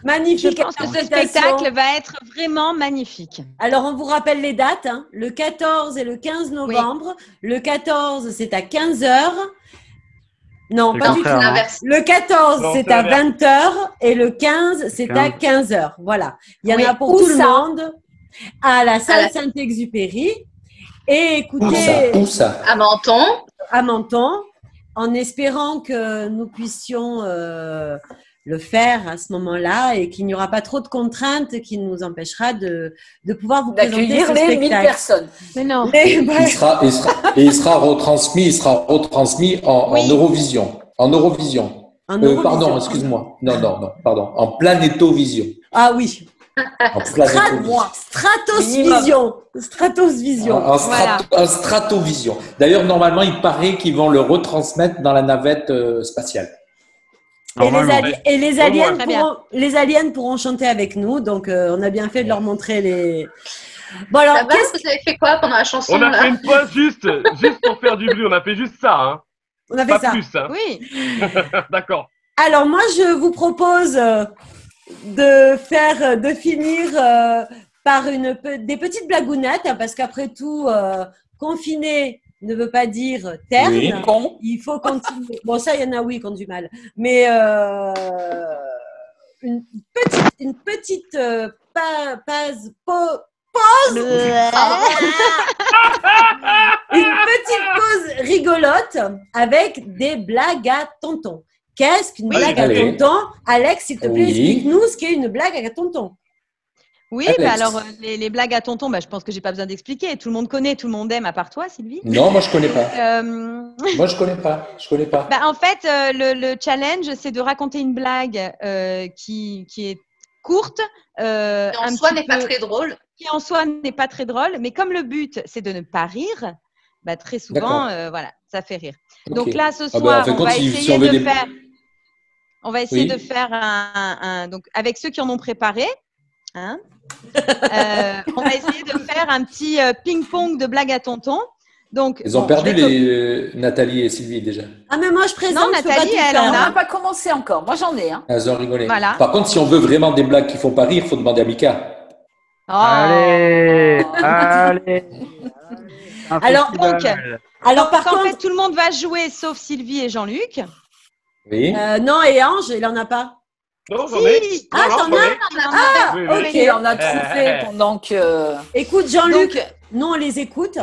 Magnifique. Je pense que ce spectacle va être vraiment magnifique. Alors, on vous rappelle les dates, hein. Le 14 et le 15 novembre. Oui. Le 14, c'est à 15h. Non, pas du tout. L'inverse. Le 14, c'est à 20h. Et le 15, c'est à 15h. Voilà. Il y en a pour tout le monde. À la salle Saint-Exupéry. Et écoutez… Où ça ? À Menton. À Menton. En espérant que nous puissions le faire à ce moment-là et qu'il n'y aura pas trop de contraintes qui nous empêchera de pouvoir vous présenter ce spectacle. 1000 personnes. Mais non. Il sera retransmis en Eurovision. En Eurovision. Pardon, excuse-moi. Non, pardon. En Planétovision. Ah oui. Stratovision. D'ailleurs, normalement, il paraît qu'ils vont le retransmettre dans la navette spatiale. Et les aliens pourront chanter avec nous. Donc, on a bien fait de leur montrer les… Bon, alors, vous avez fait quoi pendant la chanson? On a fait une pause juste pour faire du bruit. On a fait juste ça. Hein. On a fait ça. Pas plus. Hein. Oui. D'accord. Alors, moi, je vous propose… de finir par des petites blagounettes, hein, parce qu'après tout, confiné ne veut pas dire terne. Oui, bon. Il faut continuer. Bon, ça, il y en a, qui ont du mal. Mais une petite pause rigolote avec des blagues à tonton. Qu'est-ce qu'une blague à tonton? Alex, s'il te plaît, explique-nous ce qu'est une blague à tonton. Oui, alors les blagues à tonton, je pense que je n'ai pas besoin d'expliquer. Tout le monde connaît, tout le monde aime, à part toi, Sylvie. Non, moi, je ne connais pas. En fait, le challenge, c'est de raconter une blague qui est courte. En soi, n'est pas très drôle. qui en soi n'est pas très drôle, mais comme le but c'est de ne pas rire, bah, très souvent, voilà, ça fait rire. Okay. Donc là, ce soir, on va essayer de faire un… Donc, avec ceux qui en ont préparé, hein, on va essayer de faire un petit ping-pong de blagues à tonton. Donc, ils ont perdu les Nathalie et Sylvie déjà. Ah mais moi je présente. Non, Nathalie, elle en a pas commencé encore. Moi j'en ai. Hein. Elles ont rigolé. Voilà. Par contre, si on veut vraiment des blagues qui font pas rire, faut demander à Mika. Oh. Allez, allez. Alors, par contre, tout le monde va jouer sauf Sylvie et Jean-Luc. Oui. Non et Ange, il en a pas. Non, j'en ai. Si. Ah, t'en as. Ah, ok, on a trouvé pendant que. Écoute, Jean-Luc, nous on les écoute.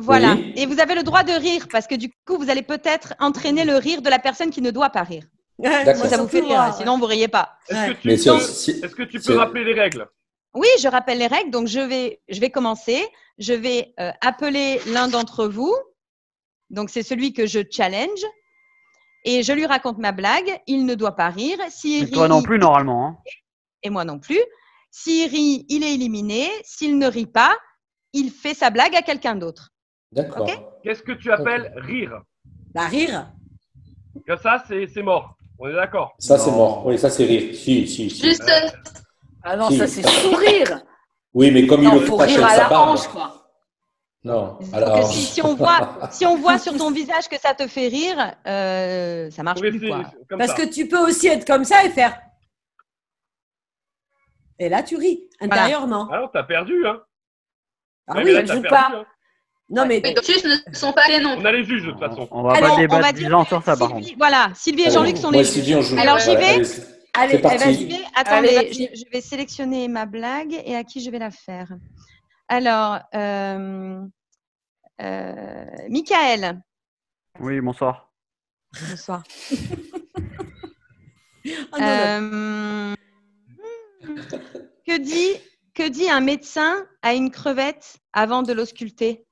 Voilà. Oui. Et vous avez le droit de rire parce que du coup, vous allez peut-être entraîner le rire de la personne qui ne doit pas rire. Si ça vous fait rire, sinon vous ne riez pas. Est-ce que tu peux rappeler les règles? Oui, je rappelle les règles. Donc, je vais commencer. Je vais appeler l'un d'entre vous. Donc, c'est celui que je challenge. Et je lui raconte ma blague. Il ne doit pas rire. Toi non plus, normalement. Hein. Et moi non plus. S'il rit, il est éliminé. S'il ne rit pas, il fait sa blague à quelqu'un d'autre. D'accord. Okay. Qu'est-ce que tu appelles rire? Bah, rire. Ça, c'est mort. On est d'accord. Ça, c'est mort. Oui, ça, c'est rire. Si. Juste. Ah non, si. Ça, c'est sourire. Oui, mais comme il le fait pas chez sa barbe. Non, alors. Si on voit sur ton visage que ça te fait rire, ça marche plus. Quoi. Parce que tu peux aussi être comme ça et faire. Et là, tu ris intérieurement. Voilà. Alors, t'as perdu, hein. Ah oui, là, je joue pas. Perdu, hein. Non, mais les juges ne sont pas les noms. On a les juges de toute façon. On va pas débattre des gens sur ça, par contre. Voilà, Sylvie et Jean-Luc sont les juges. Alors j'y vais. Allez, j'y vais. Attendez, je vais sélectionner ma blague et à qui je vais la faire. Alors, Michael. Oui, bonsoir. Bonsoir. Que dit un médecin à une crevette avant de l'ausculter?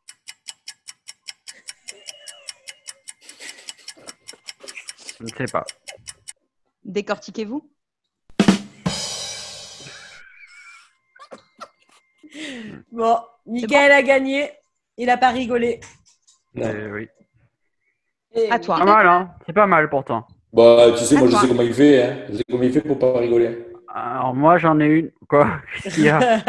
Je ne sais pas. Décortiquez-vous. Bon, Mickaël a gagné. Il n'a pas rigolé. Oui. Et à toi. C'est pas mal, hein. C'est pas mal pourtant. Bah, tu sais, moi, je sais comment il fait. Hein. Je sais comment il fait pour pas rigoler. Alors, moi, j'en ai une. Quoi? Il y a...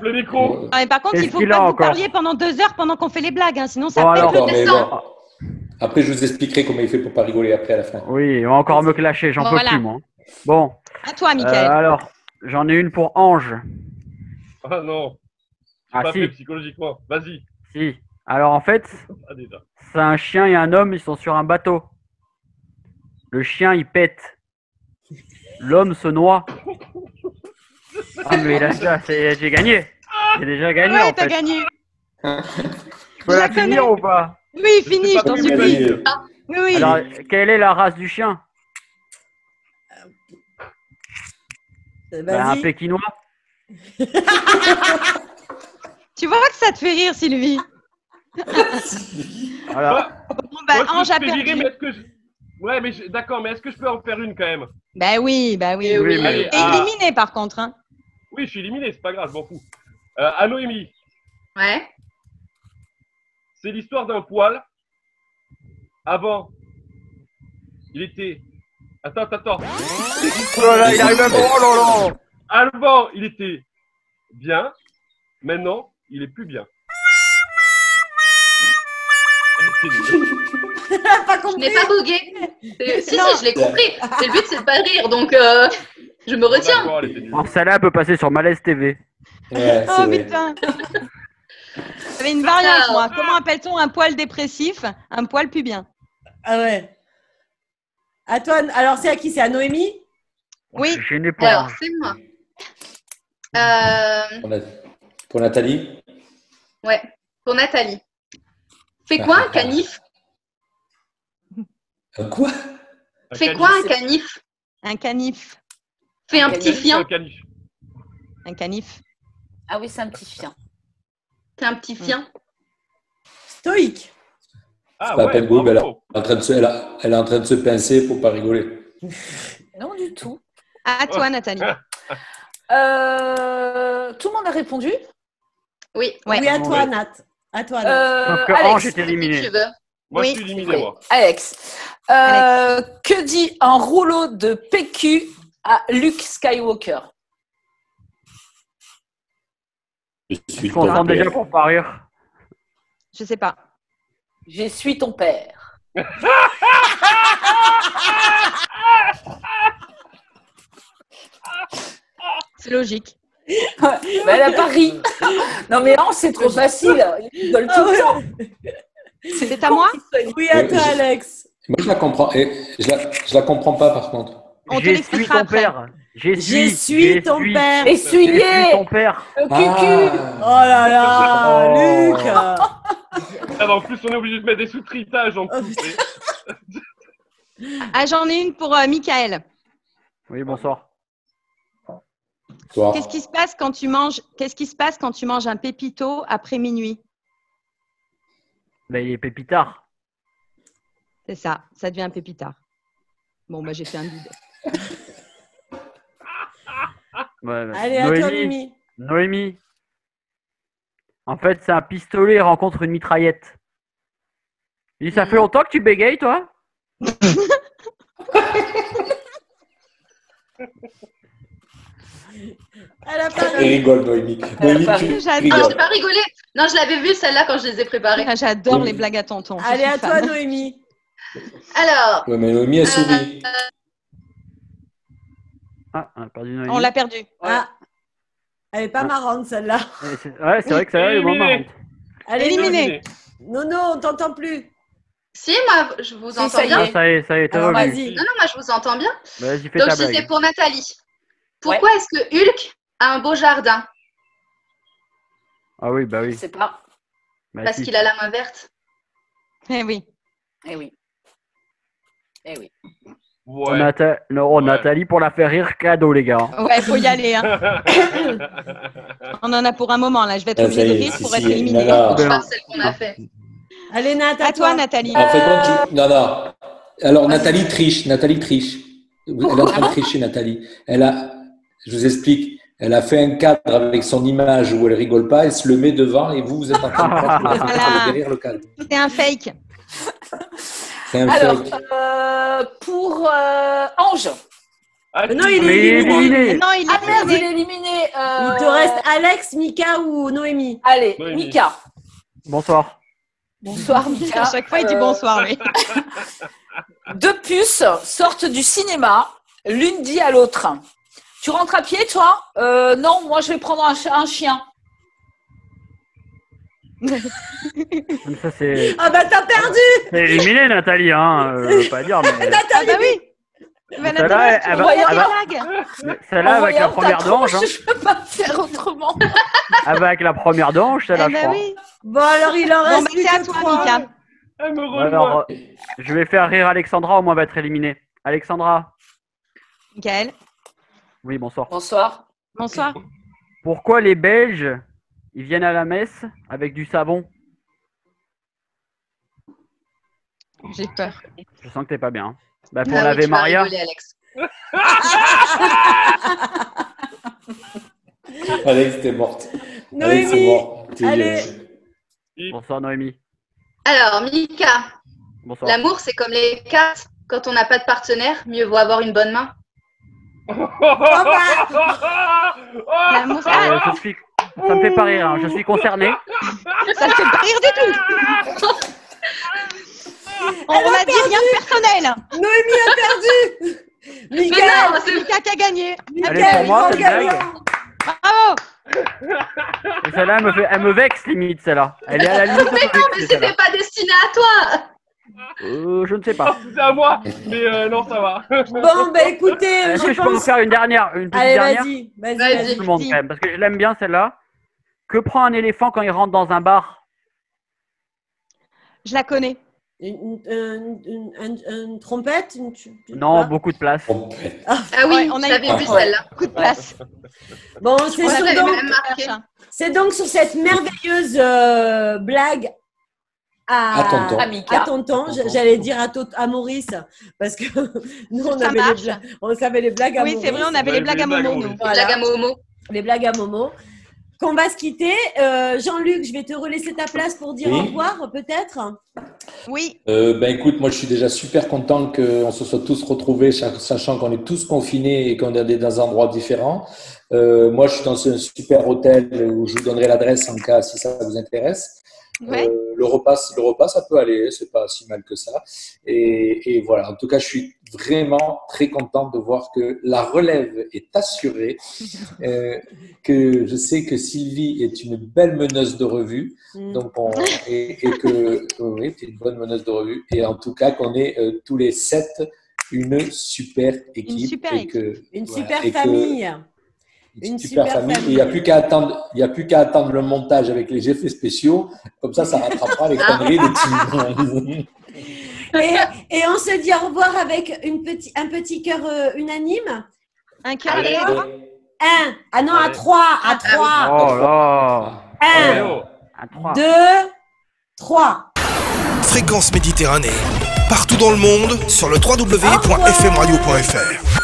le micro. Ah, mais par contre, il faut pas que vous parliez pendant 2 heures pendant qu'on fait les blagues. Hein, sinon, ça pète le dessin. Après, je vous expliquerai comment il fait pour pas rigoler après à la fin. Oui, on va encore me clasher, j'en peux plus, moi. Bon. À toi, Michael. Alors, j'en ai une pour Ange. Ah non. Pas fait psychologiquement. Vas-y. Si. Alors, en fait, c'est un chien et un homme, ils sont sur un bateau. Le chien, il pète. L'homme se noie. Ah, mais là, j'ai gagné. J'ai déjà gagné. Ouais, t'as gagné. Je peux la finir ou pas? Oui, fini, je t'en supplie. Oui. Alors, quelle est la race du chien? Un Pékinois. Tu vois que ça te fait rire, Sylvie. Voilà. Bon, bah, Ange a perdu. Ouais, mais d'accord, mais est-ce que je peux en faire une quand même? Bah oui. T'es éliminé par contre. Hein. Oui, je suis éliminé, c'est pas grave, je m'en fous. À Noémie. Ouais. C'est l'histoire d'un poil. Avant, il était. Attends. Oh là là, il arrive à bon. Avant, il était bien. Maintenant, il est plus bien. Pas compris. Je n'ai pas bugué. Si, je l'ai compris. C'est le but, c'est de pas rire. Donc, je me retiens. Celle-là peut passer sur Malaise TV. Ouais, oh putain. J'avais une variante, moi. Comment appelle-t-on un poil dépressif, un poil pubien? Ah ouais. À toi, alors c'est à qui? C'est à Noémie? Oui. Alors, c'est moi. Pour Nathalie? Ouais, pour Nathalie. Fais quoi un canif? Un quoi? Fais quoi un canif? Un canif. Fais un petit fiant. Un canif. Ah oui, c'est un petit fiant. T'es un petit fiant. Stoïque. Ah ouais, elle est en train de se pincer pour pas rigoler. Non du tout. À toi, Nathalie. Tout le monde a répondu. Oui, ouais. Oui, à toi, Nat. À toi, Nat. Sauf que Ange est éliminé. Moi, oui. Je suis éliminé, moi. Alex. Alex. Que dit un rouleau de PQ à Luke Skywalker? Est-ce qu'on entend déjà pour pas rire? Je sais pas. Je suis ton père. C'est logique. Bah, elle a pas ri. Non mais non, c'est trop facile. Ils veulent tout le temps. C'est à moi? Oui, à toi, Alex. Moi, je la comprends. Et je la comprends pas, par contre. On te l'expliquera après. Père. J'essuie ton père. Essuyez ton père. Le cucu. Ah. Oh là là, oh. Luc. En plus, on est obligé de mettre des sous-tritages en plus. Ah, j'en ai une pour Michael. Oui, bonsoir. Qu'est-ce qui se passe quand tu manges un pépito après minuit? Ben, il est pépitard. C'est ça, ça devient un pépitard. Bon, bah, j'ai fait un guide. Ouais, bah. Allez, Noémie, à toi, Mimi. Noémie. En fait, c'est un pistolet rencontre une mitraillette. Et ça fait longtemps que tu bégayes, toi? Elle a pas rigolé. Rigole, Noémie. Noémie, j'adore. J'ai pas rigolé. Non, je l'avais vue celle-là quand je les ai préparées. Ah, j'adore les blagues à tonton. Allez, à toi, Noémie. Alors. Ouais, mais Noémie a souri. Ah, on a perdu Noémie. On l'a perdue. Ouais. Ah. Elle est pas marrante, celle-là. Ouais, c'est vrai que celle-là est moins marrante. Elle est éliminée. Non, on t'entend plus. Si, moi, je vous entends bien. Ah, ça y est, t'as revu. Non, moi, je vous entends bien. Vas-y, fais ta blague. Donc, c'était pour Nathalie. Pourquoi est-ce que Hulk a un beau jardin? Ah oui, bah oui. Je sais pas. Bah, parce qu'il a la main verte. Eh oui. Eh oui. Eh oui. Ouais. Nathalie, pour la faire rire, cadeau, les gars. Ouais, faut y aller. Hein. On en a pour un moment, là. Je vais être obligée de rire pour être éliminée. Celle qu'on a fait. Allez, Nat, à toi, Nathalie. En fait, non. Alors, Nathalie triche. Nathalie triche. Elle est en train de tricher, Nathalie. Je vous explique. Elle a fait un cadre avec son image où elle rigole pas, elle se le met devant et vous êtes en train de derrière le cadre. C'est un fake. C'est un fake. Alors, pour Ange. Non, il est éliminé. Il est éliminé. Il te reste Alex, Mika ou Noémie? Allez, Mika. Bonsoir. Bonsoir, Mika. À chaque fois, il dit bonsoir. Oui. Deux puces sortent du cinéma, l'une dit à l'autre. Tu rentres à pied, toi? Non, moi je vais prendre un chien. Ça, ah bah t'as perdu! C'est éliminé, Nathalie, hein, pas dire, mais... Nathalie, ah bah oui! Mais Nathalie, tu envoyais en blague! Celle-là, avec la première d'Ange. Hein. Je peux pas faire autrement. Avec la première d'Ange, celle-là, je crois. Oui. Bon, alors il en reste plus que toi, Mika. Elle me rejoint. Alors, je vais faire rire Alexandra, au moins elle va être éliminée. Alexandra. Michael. Oui, bonsoir. Bonsoir. Bonsoir. Pourquoi les Belges, ils viennent à la messe avec du savon? J'ai peur. Je sens que t'es pas bien. Bah, pour laver Maria. Rigoler, Alex. Alex, t'es morte. Noémie. Alex, allez. Bonsoir, Noémie. Alors, Mika. Bonsoir. L'amour, c'est comme les cartes. Quand on n'a pas de partenaire, mieux vaut avoir une bonne main. Ça me fait pas rire, hein. Je suis concernée. Ça me fait pas rire du tout. On a dit rien de personnel. Noémie a perdu. Mika, c'est Mika qui a gagné. Elle est pour moi, c'est une blague. Bravo. Et celle-là, elle me vexe limite, celle-là. Elle est à la limite. Mais non, mais c'était pas destiné à toi. Je ne sais pas. C'est à moi, mais non, ça va. Bon, bah écoutez, je peux vous faire une dernière. Allez, vas-y, vas-y. Parce que je l'aime bien celle-là. Que prend un éléphant quand il rentre dans un bar? Je la connais. Une trompette, non, beaucoup de place. Ah oui, on avait vu celle-là. Beaucoup de place. Bon, c'est donc sur cette merveilleuse blague. À tonton, j'allais dire à Maurice, parce que nous on savait les blagues à Momo. Oui, c'est vrai, on avait les blagues à Momo. Les blagues à Momo. qu'on va se quitter. Jean-Luc, je vais te relaisser ta place pour dire au revoir, peut-être. Oui. Écoute, moi, je suis déjà super content qu'on se soit tous retrouvés, sachant qu'on est tous confinés et qu'on est dans des endroits différents. Moi, je suis dans un super hôtel où je vous donnerai l'adresse en cas si ça vous intéresse. Ouais. Le repas, ça peut aller, c'est pas si mal que ça. Et voilà, en tout cas, je suis vraiment très content de voir que la relève est assurée, que je sais que Sylvie est une belle meneuse de revue, donc t'es une bonne meneuse de revue, et en tout cas qu'on est tous les 7 une super équipe, une super famille. Il n'y a plus qu'à attendre le montage avec les effets spéciaux. Comme ça, ça rattrapera les conneries des et on se dit au revoir avec un petit cœur unanime. Un cœur d'ailleurs. Un. Ah non, à trois. À trois. Un. Deux. Trois. Fréquence Méditerranée. Partout dans le monde sur le www.fmradio.fr.